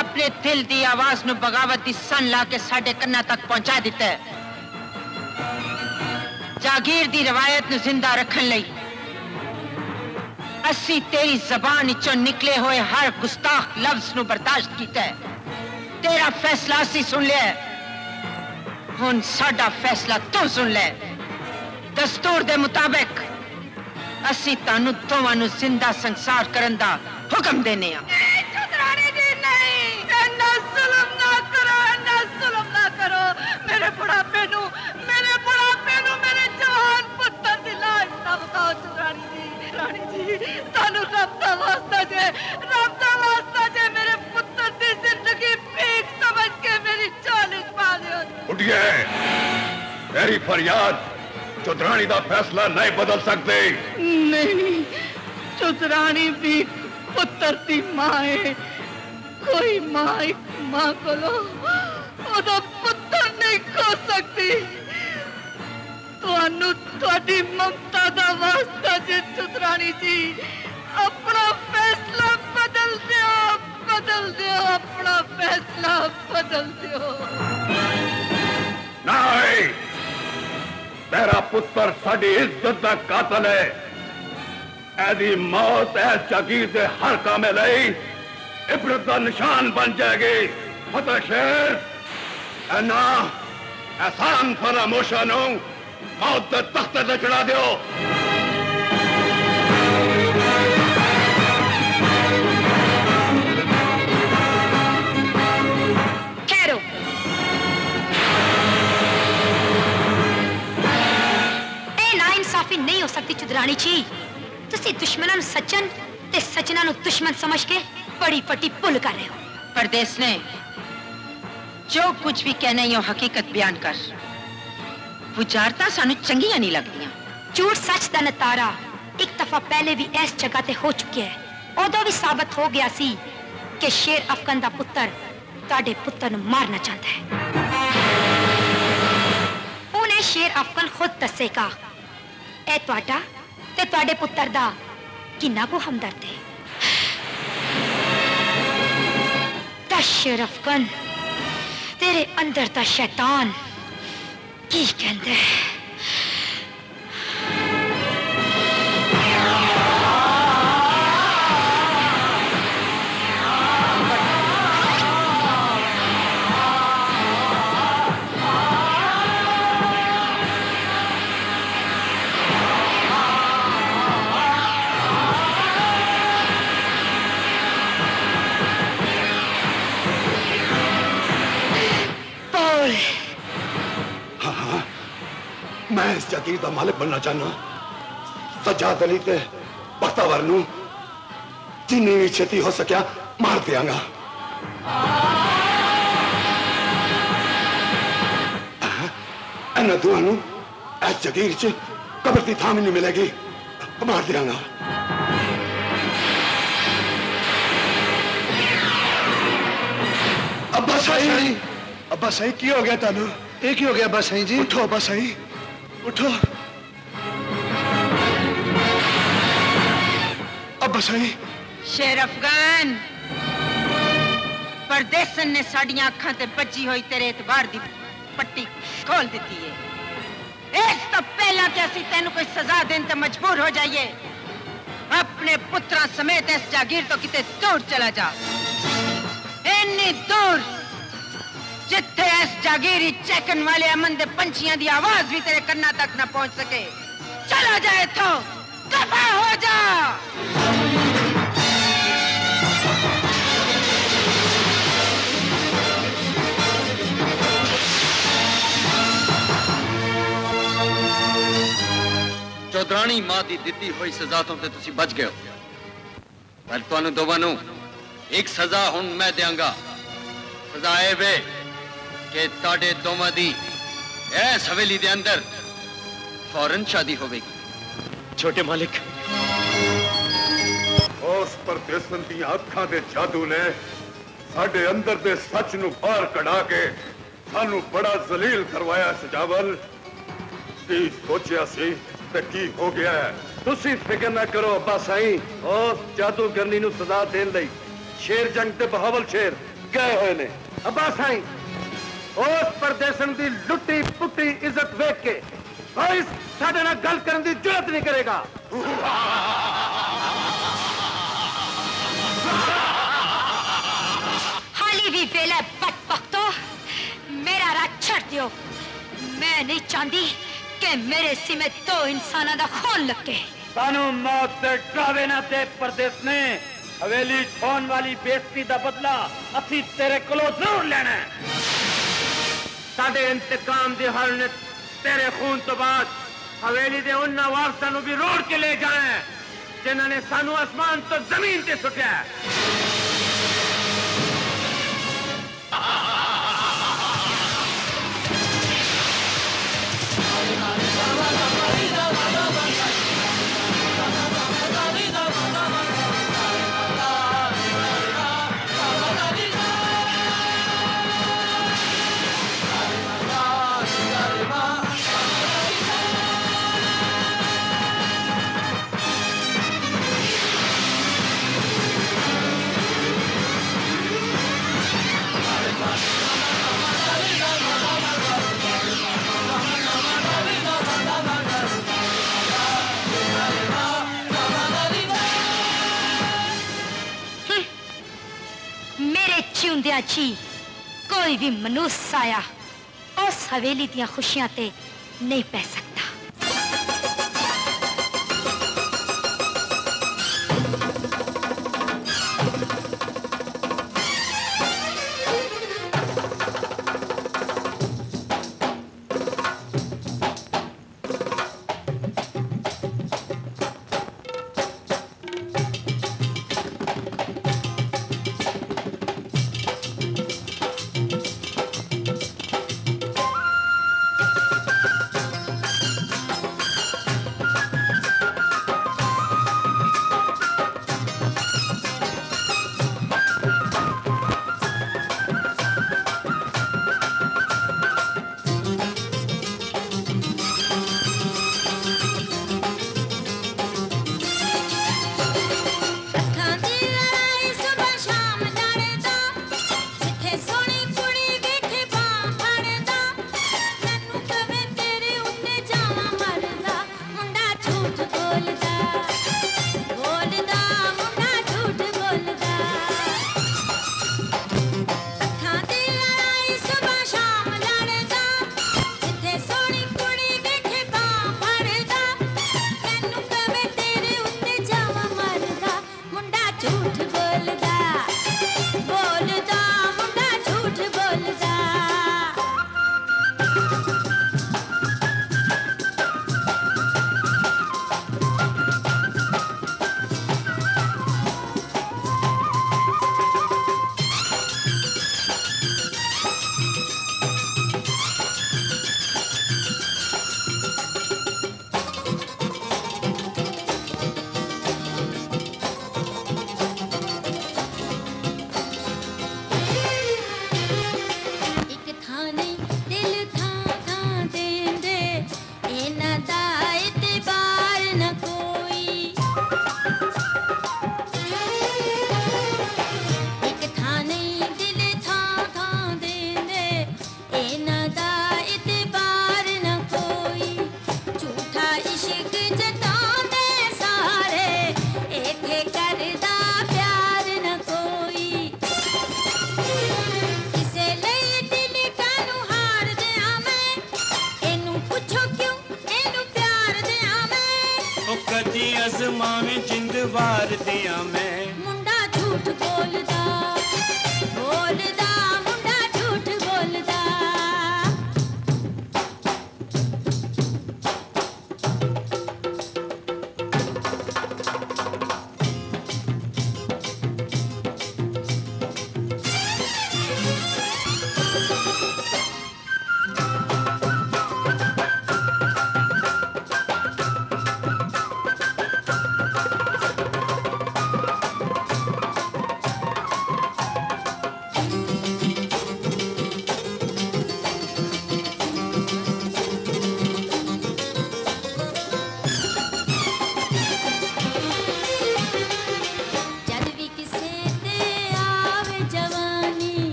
अपने दिल की आवाज में बगावत की सन ला के साढ़े कन्ना तक पहुंचा दिता है। जागीर की रवायत को जिंदा रखने लई असी तेरी जबान चो निकले हुए हर गुस्ताख लफ्ज को बर्दाश्त किया है। तेरा फैसला असी सुन लिया है, हुण साडा फैसला तू सुन ले। दस्तूर के मुताबिक असी तानू दोवां नू जिंदा संसार करन दा हुक्म देने आ। मेरी फरियाद चौधरानी का फैसला नहीं बदल सकते। नहीं, चौधरानी भी पुत्र की मां है। कोई मां एक मां को पुत्र नहीं खो सकती। तुहानू तुहाडी ममता दा वास्ता जे चौधरानी जी, अपना फैसला बदल दियो, बदल दियो, अपना फैसला बदल दियो। नहीं, मेरा पुत्र साडी इज्जत दा कातल है। ऐदी मौत ऐस जागीर दे हर कामे लई इबरत दा निशान बन जाएगी। फतेह शेर एना आसान फरामोशा नू मौत दे तख्त ते चढ़ा दियो। नहीं हो सकती चौधरानी जी। तुसी दुश्मनों नू सज्जन ते सज्जनां नू दुश्मन समझ के बड़ी पट्टी पुल कर रहे हो। परदेस ने जो कुछ भी कहना है हकीकत बयान कर। बुझारता सानू चंगियां नहीं लगदियां। झूठ सच दा नतारा एक दफा पहले भी इस जगह ते हो चुकी है। उदों भी साबित हो गया सी कि शेर अफगन दा पुत्र ताडे पुत्र नू मारना चाहता है। उन्हें शेर अफगन खुद दसेगा ते पुत्तर दा किन्ना को हमदर्द है। शेर अफगन तेरे अंदर दा शैतान की कहंदा है। मैं इस जागीर का मालिक बनना चाहना। सजाद अली ते बख्तावर नू जिन्नी भी छेती हो सकिया मार देंगा। इन्हां दोनों इस जागीर च कब्र की थां नहीं मिलेगी, मार देंगा। अब्बा साईं, अब्बा साईं की हो गया तानू? ये की हो गया अब्बा साईं जी? उठो अब्बा साईं, उठो। अब्बा साईं, शेर अफगान परदेसन ने साड़ियां अखां ते बजी हुई तेरे एतबार दी पट्टी खोल दी है। इस तो पहला कि असीं तैनूं कोई सजा देण ते मजबूर हो जाइए, अपने पुत्रा समेत इस जागीर तो किते दूर चला जा। इन्नी दूर जिथे इस जागीरी चैकन वाले अमन दे पंछियां दी आवाज भी तेरे कन्ना तक ना पहुंच सके। चला जाए तो दफा हो जा। चौधरानी मां दी दिती हुई सजा तो तुसी बच गए हो, पर तुहानू दोवां एक सजा हुण मैं देंगा। सजा ए वे के ताड़े दोवां दी इस हवेली के अंदर फौरन शादी होगी। छोटे मालिक, उस परदेसन दी अखां दे जादू ने साडे अंदर दे सच नू बाहर कढ़ा के सानू बड़ा जलील करवाया। सजावल की सोचिया सी ते की हो गया है। तुसी फिक्र ना करो अब्बा साईं, उस जादूगरनी नू सजा देण लई शेर जंग ते बहावल शेर गए हुए ने अब्बा साईं उस प्रदेशन की लुट्टी पुट्टी इज्जत वेख के कोई साडे नाल गल करन दी जुरत नहीं करेगा। हाली भी वेला बदबख्तो मेरा राज छड़ दियो, मैं नहीं चाहती कि मेरे सीने दो इंसानों का खून लगे। सानू मौत से डरावे ना ते परदेस ने, हवेली छोड़न वाली बेइज्जती दा बदला असी तेरे कोलों जरूर लेना है। साडे इंतकाम दी हर ने तेरे खून तो बाद हवेली दे उन वारसां नूं भी रोड़ के ले जाना है जिन्हां ने सानू आसमान तो जमीन ते सुट्टिया है। कोई भी मनुष्य साया उस हवेली दी खुशियां ते नहीं पै सकता।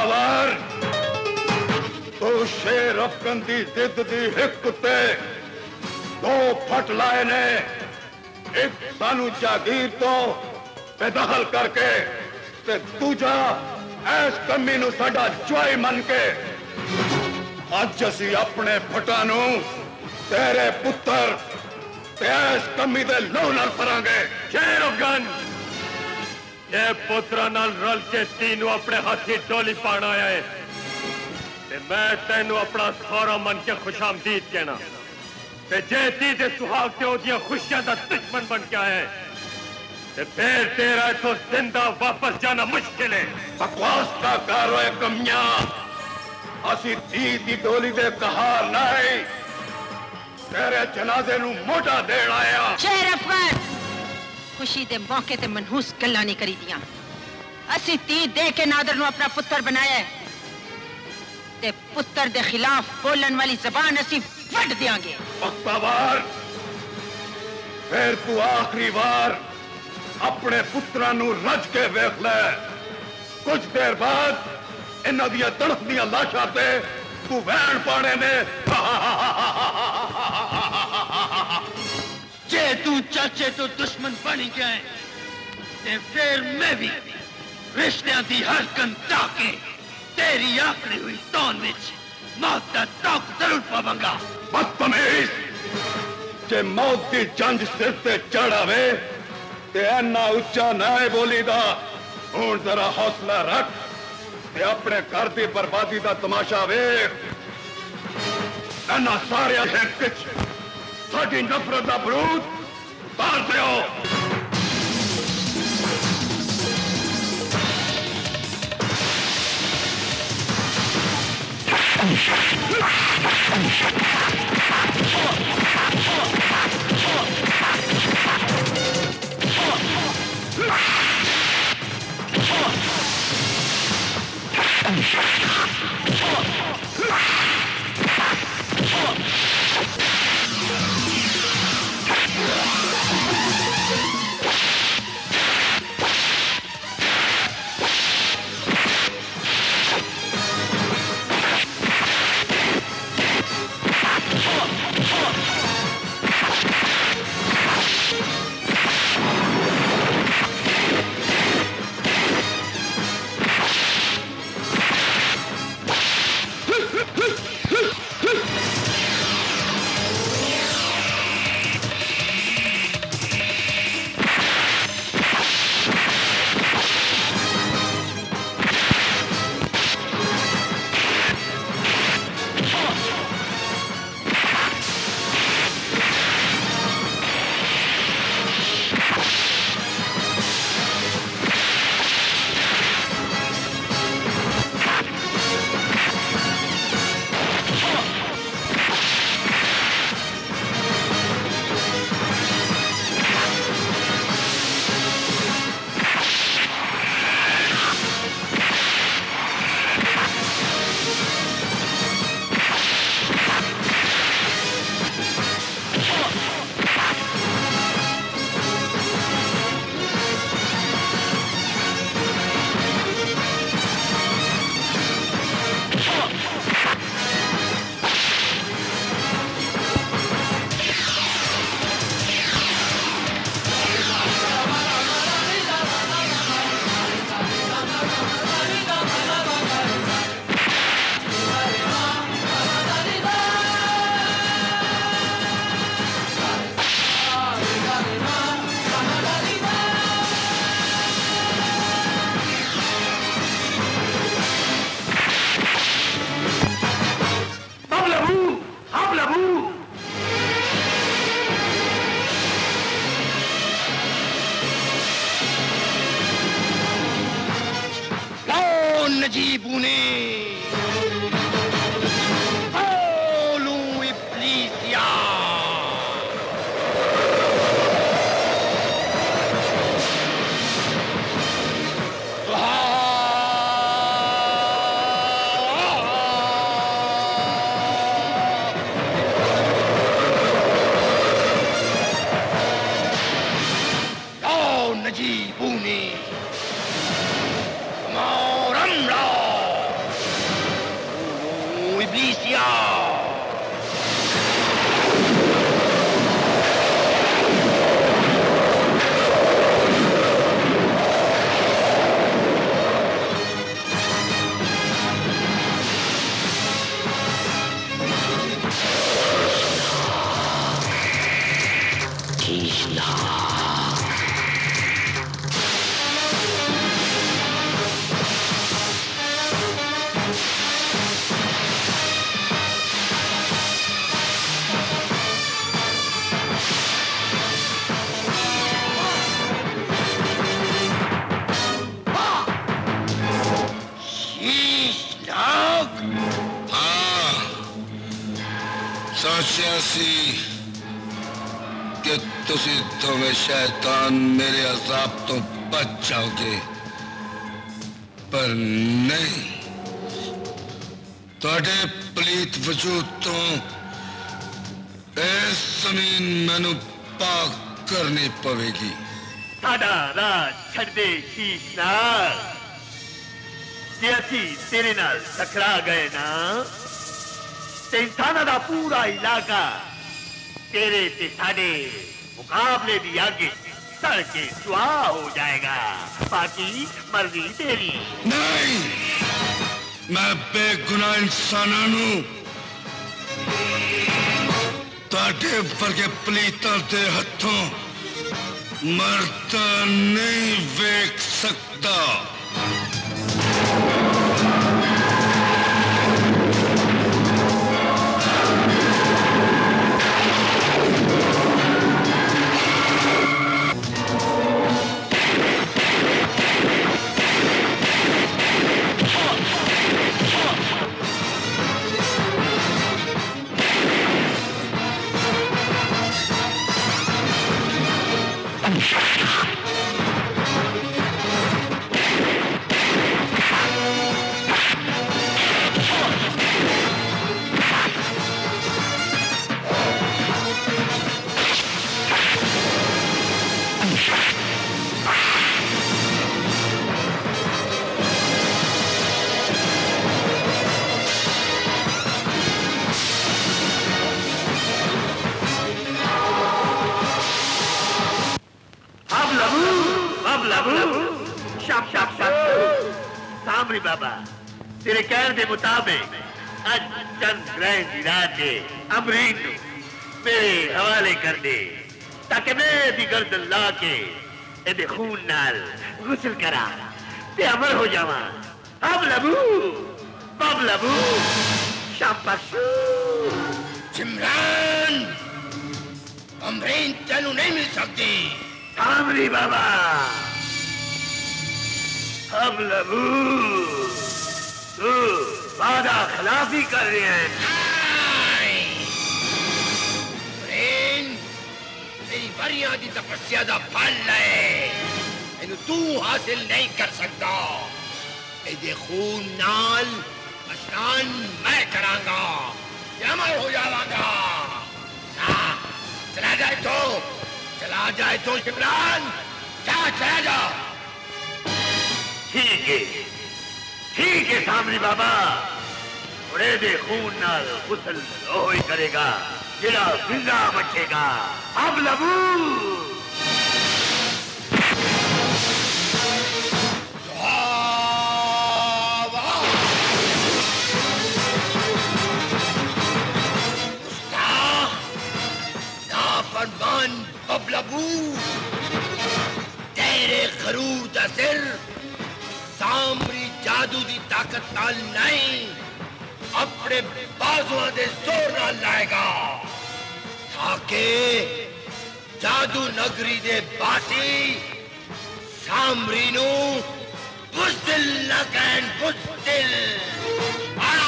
दावर तो शेर अफकंदी जिद दी हिक ते दो फट लाए ने, एक सानू जागीर तो बेदखल करके ते दूजा ऐस कमी नू साडा ज्वाई मन के। अज असी अपने फटा नू तेरे पुत्तर ते ऐस कमी दे लोह नाल फरांगे। शेर अफगन ये पुत्रा नाल रल के तीनों अपने हाथी डोली पाना है। मैं तेनों अपना सौरा मन के खुशामदीद कहना, जेती दे सुहाग से खुशियां का दुश्मन बन गया है ते फिर तेरा इतो जिंदा वापस जाना मुश्किल है। बकवास का कारो कमिया असी धी की डोली दे कहा नहीं, तेरे जनाजे नू मोटा देना आया। खुशी दे मौके ते मनहूस गल्लां नहीं करी दियां। असी धी दे के नादर नू अपना पुत्र बनाया ते पुत्र दे खिलाफ बोलन वाली जबान असी वट देंगे। बख्तावर फिर तू आखिरी बार अपने पुत्रा नू रज के वेख ले। कुछ देर बाद इन्हां दियां तड़फदियां लाशां ते तू वैण पाने ने। जे तू चाचे तो दुश्मन बन गया है ते फिर मैं भी रिश्तियां दी हरकन ताके तेरी आखड़ी हुई तौन विच मौत दा तौक जरूर पावांगा। बदतमीज, जे मौत दी जंज सिर ते चढ़ आवे ते इन्ना उच्चा ना बोली दा। हुण जरा हौसला रख ते अपने घर दी बर्बादी दा तमाशा वेख। इन्ना सारे किच साडी नफरत दा बरूद पार दियो। जी बूनी मोरम राव सोचियासी कि तुसी तो में शैतान मेरे अजाब तो बच जाओगे, पर नहीं, तुहाडे पलीत वजूद तो इस ज़मीन मैनू पाक करनी पवेगी। साडा राज छड्ड दे शीश नाल, जे असीं तेरे नाल टकरा गए ना ते इंसाना दा पूरा इलाका तेरे ते साडे मुकाबले दी आगे सड़ के सुहा हो जाएगा। बाकी मर्जी तेरी। नहीं, मैं बेगुनाह इंसाना नूं ताके वर्गे पलीतां दे हत्थों मरता नहीं वेख सकता। बाबा तेरे कहने के मुताबिक आज चंद ग्रहण की रात के अमरीन मेरे हवाले कर दे ताकि मैं भी गर्दन ला के इहदे खून नाल गुसल करा ते अमर हो जावा। अब लबू बब लबू शाबाशू चिमरान अमरीन तैनू नहीं मिल सकती। आमरी बाबा अब लबू तू वादा खिलाफी कर रहे हैं। तेरी वरियां दी तपस्या दा फल है तू हासिल नहीं कर सकता। इहदे खून नाल स्नान मैं करांगा अमर हो जावांगा। चला जाए तो शिमरान चला जा। ठीक है सामरी बाबा उड़े दे खून नाल गुसल लोही करेगा जिला जिंदा बचेगा। अब लबू नाफरमान बबलबू तेरे खरूर दा सिर सामरी जादू की ताकत नाल नहीं अपने बाजुआ के जोर नाल लाएगा ताकि जादू नगरी के बासी सामरी नू बुज़दिल ना कहन। बुज़दिल Maro!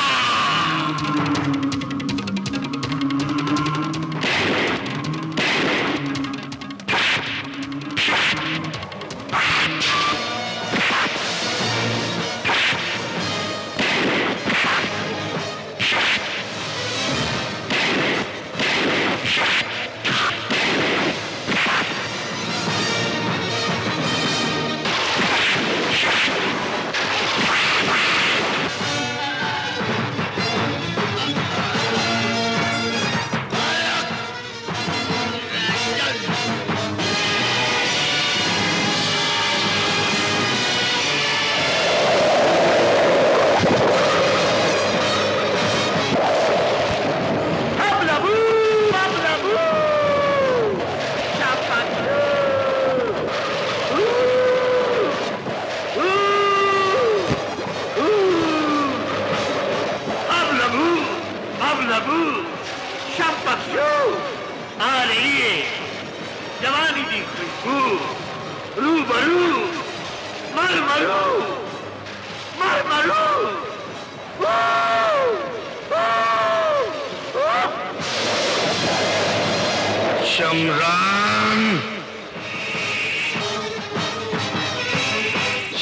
कमरान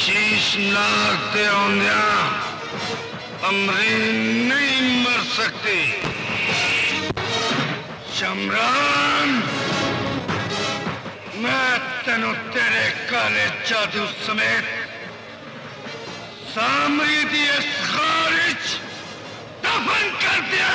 शीशनाक औंधिया अमरीन नहीं मर सकती। शमरान मैं तेनों तेरे काले जादू समेत सामरी दी इस खारिज दफन कर दिया।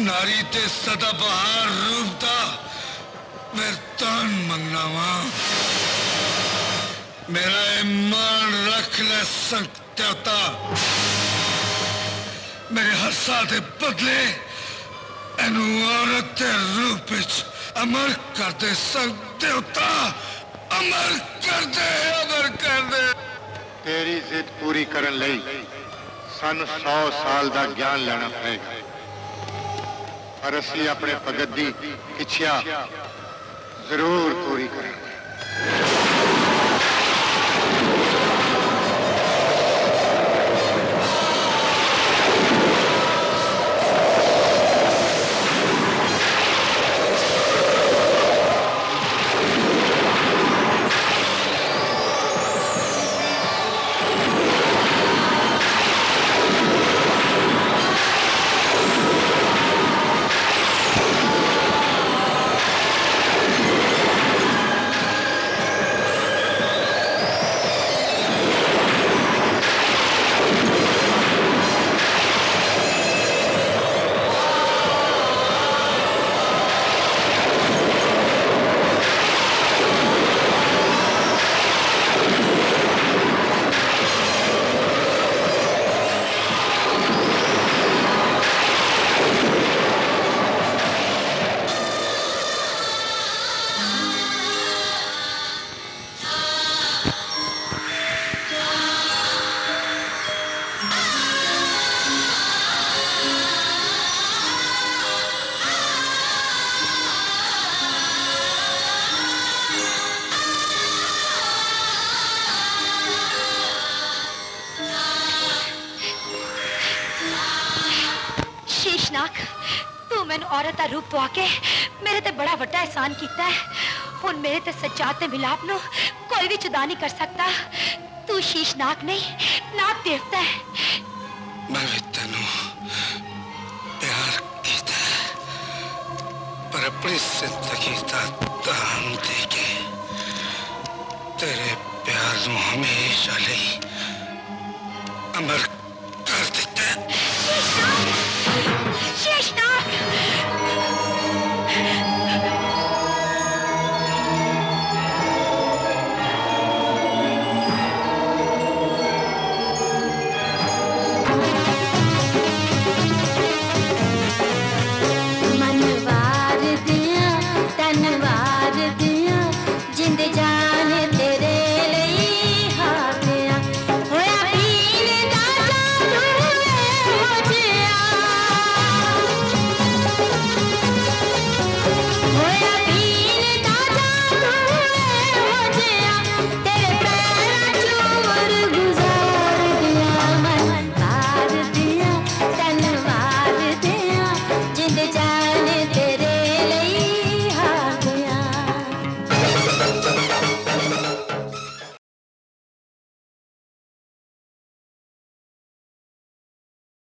नारी ते सदा बहार रूपता मैं तान मंगना वहां मेरा ईमान रख ले संकत्याता। मेरे हसा के बदले एनु औरत के रूप अमर कर दे संकत्याता। अमर कर दे तेरी जिद पूरी करन लई सानू 100 साल का ज्ञान लेना पड़ेगा और असी अपने भगत की इच्छा जरूर पूरी करेंगे। वाके मेरे ते बड़ा वड्डा एहसान किया है। हुन मेरे ते सज्जाद ते मिलाप नो कोई भी जुदा नहीं कर सकता। तू शीशनाक नहीं ना देवता है। मैं तेनू प्यार किया पर अपनी जिंदगी का दाम दे के तेरे प्यार नू हमेशा लई अमर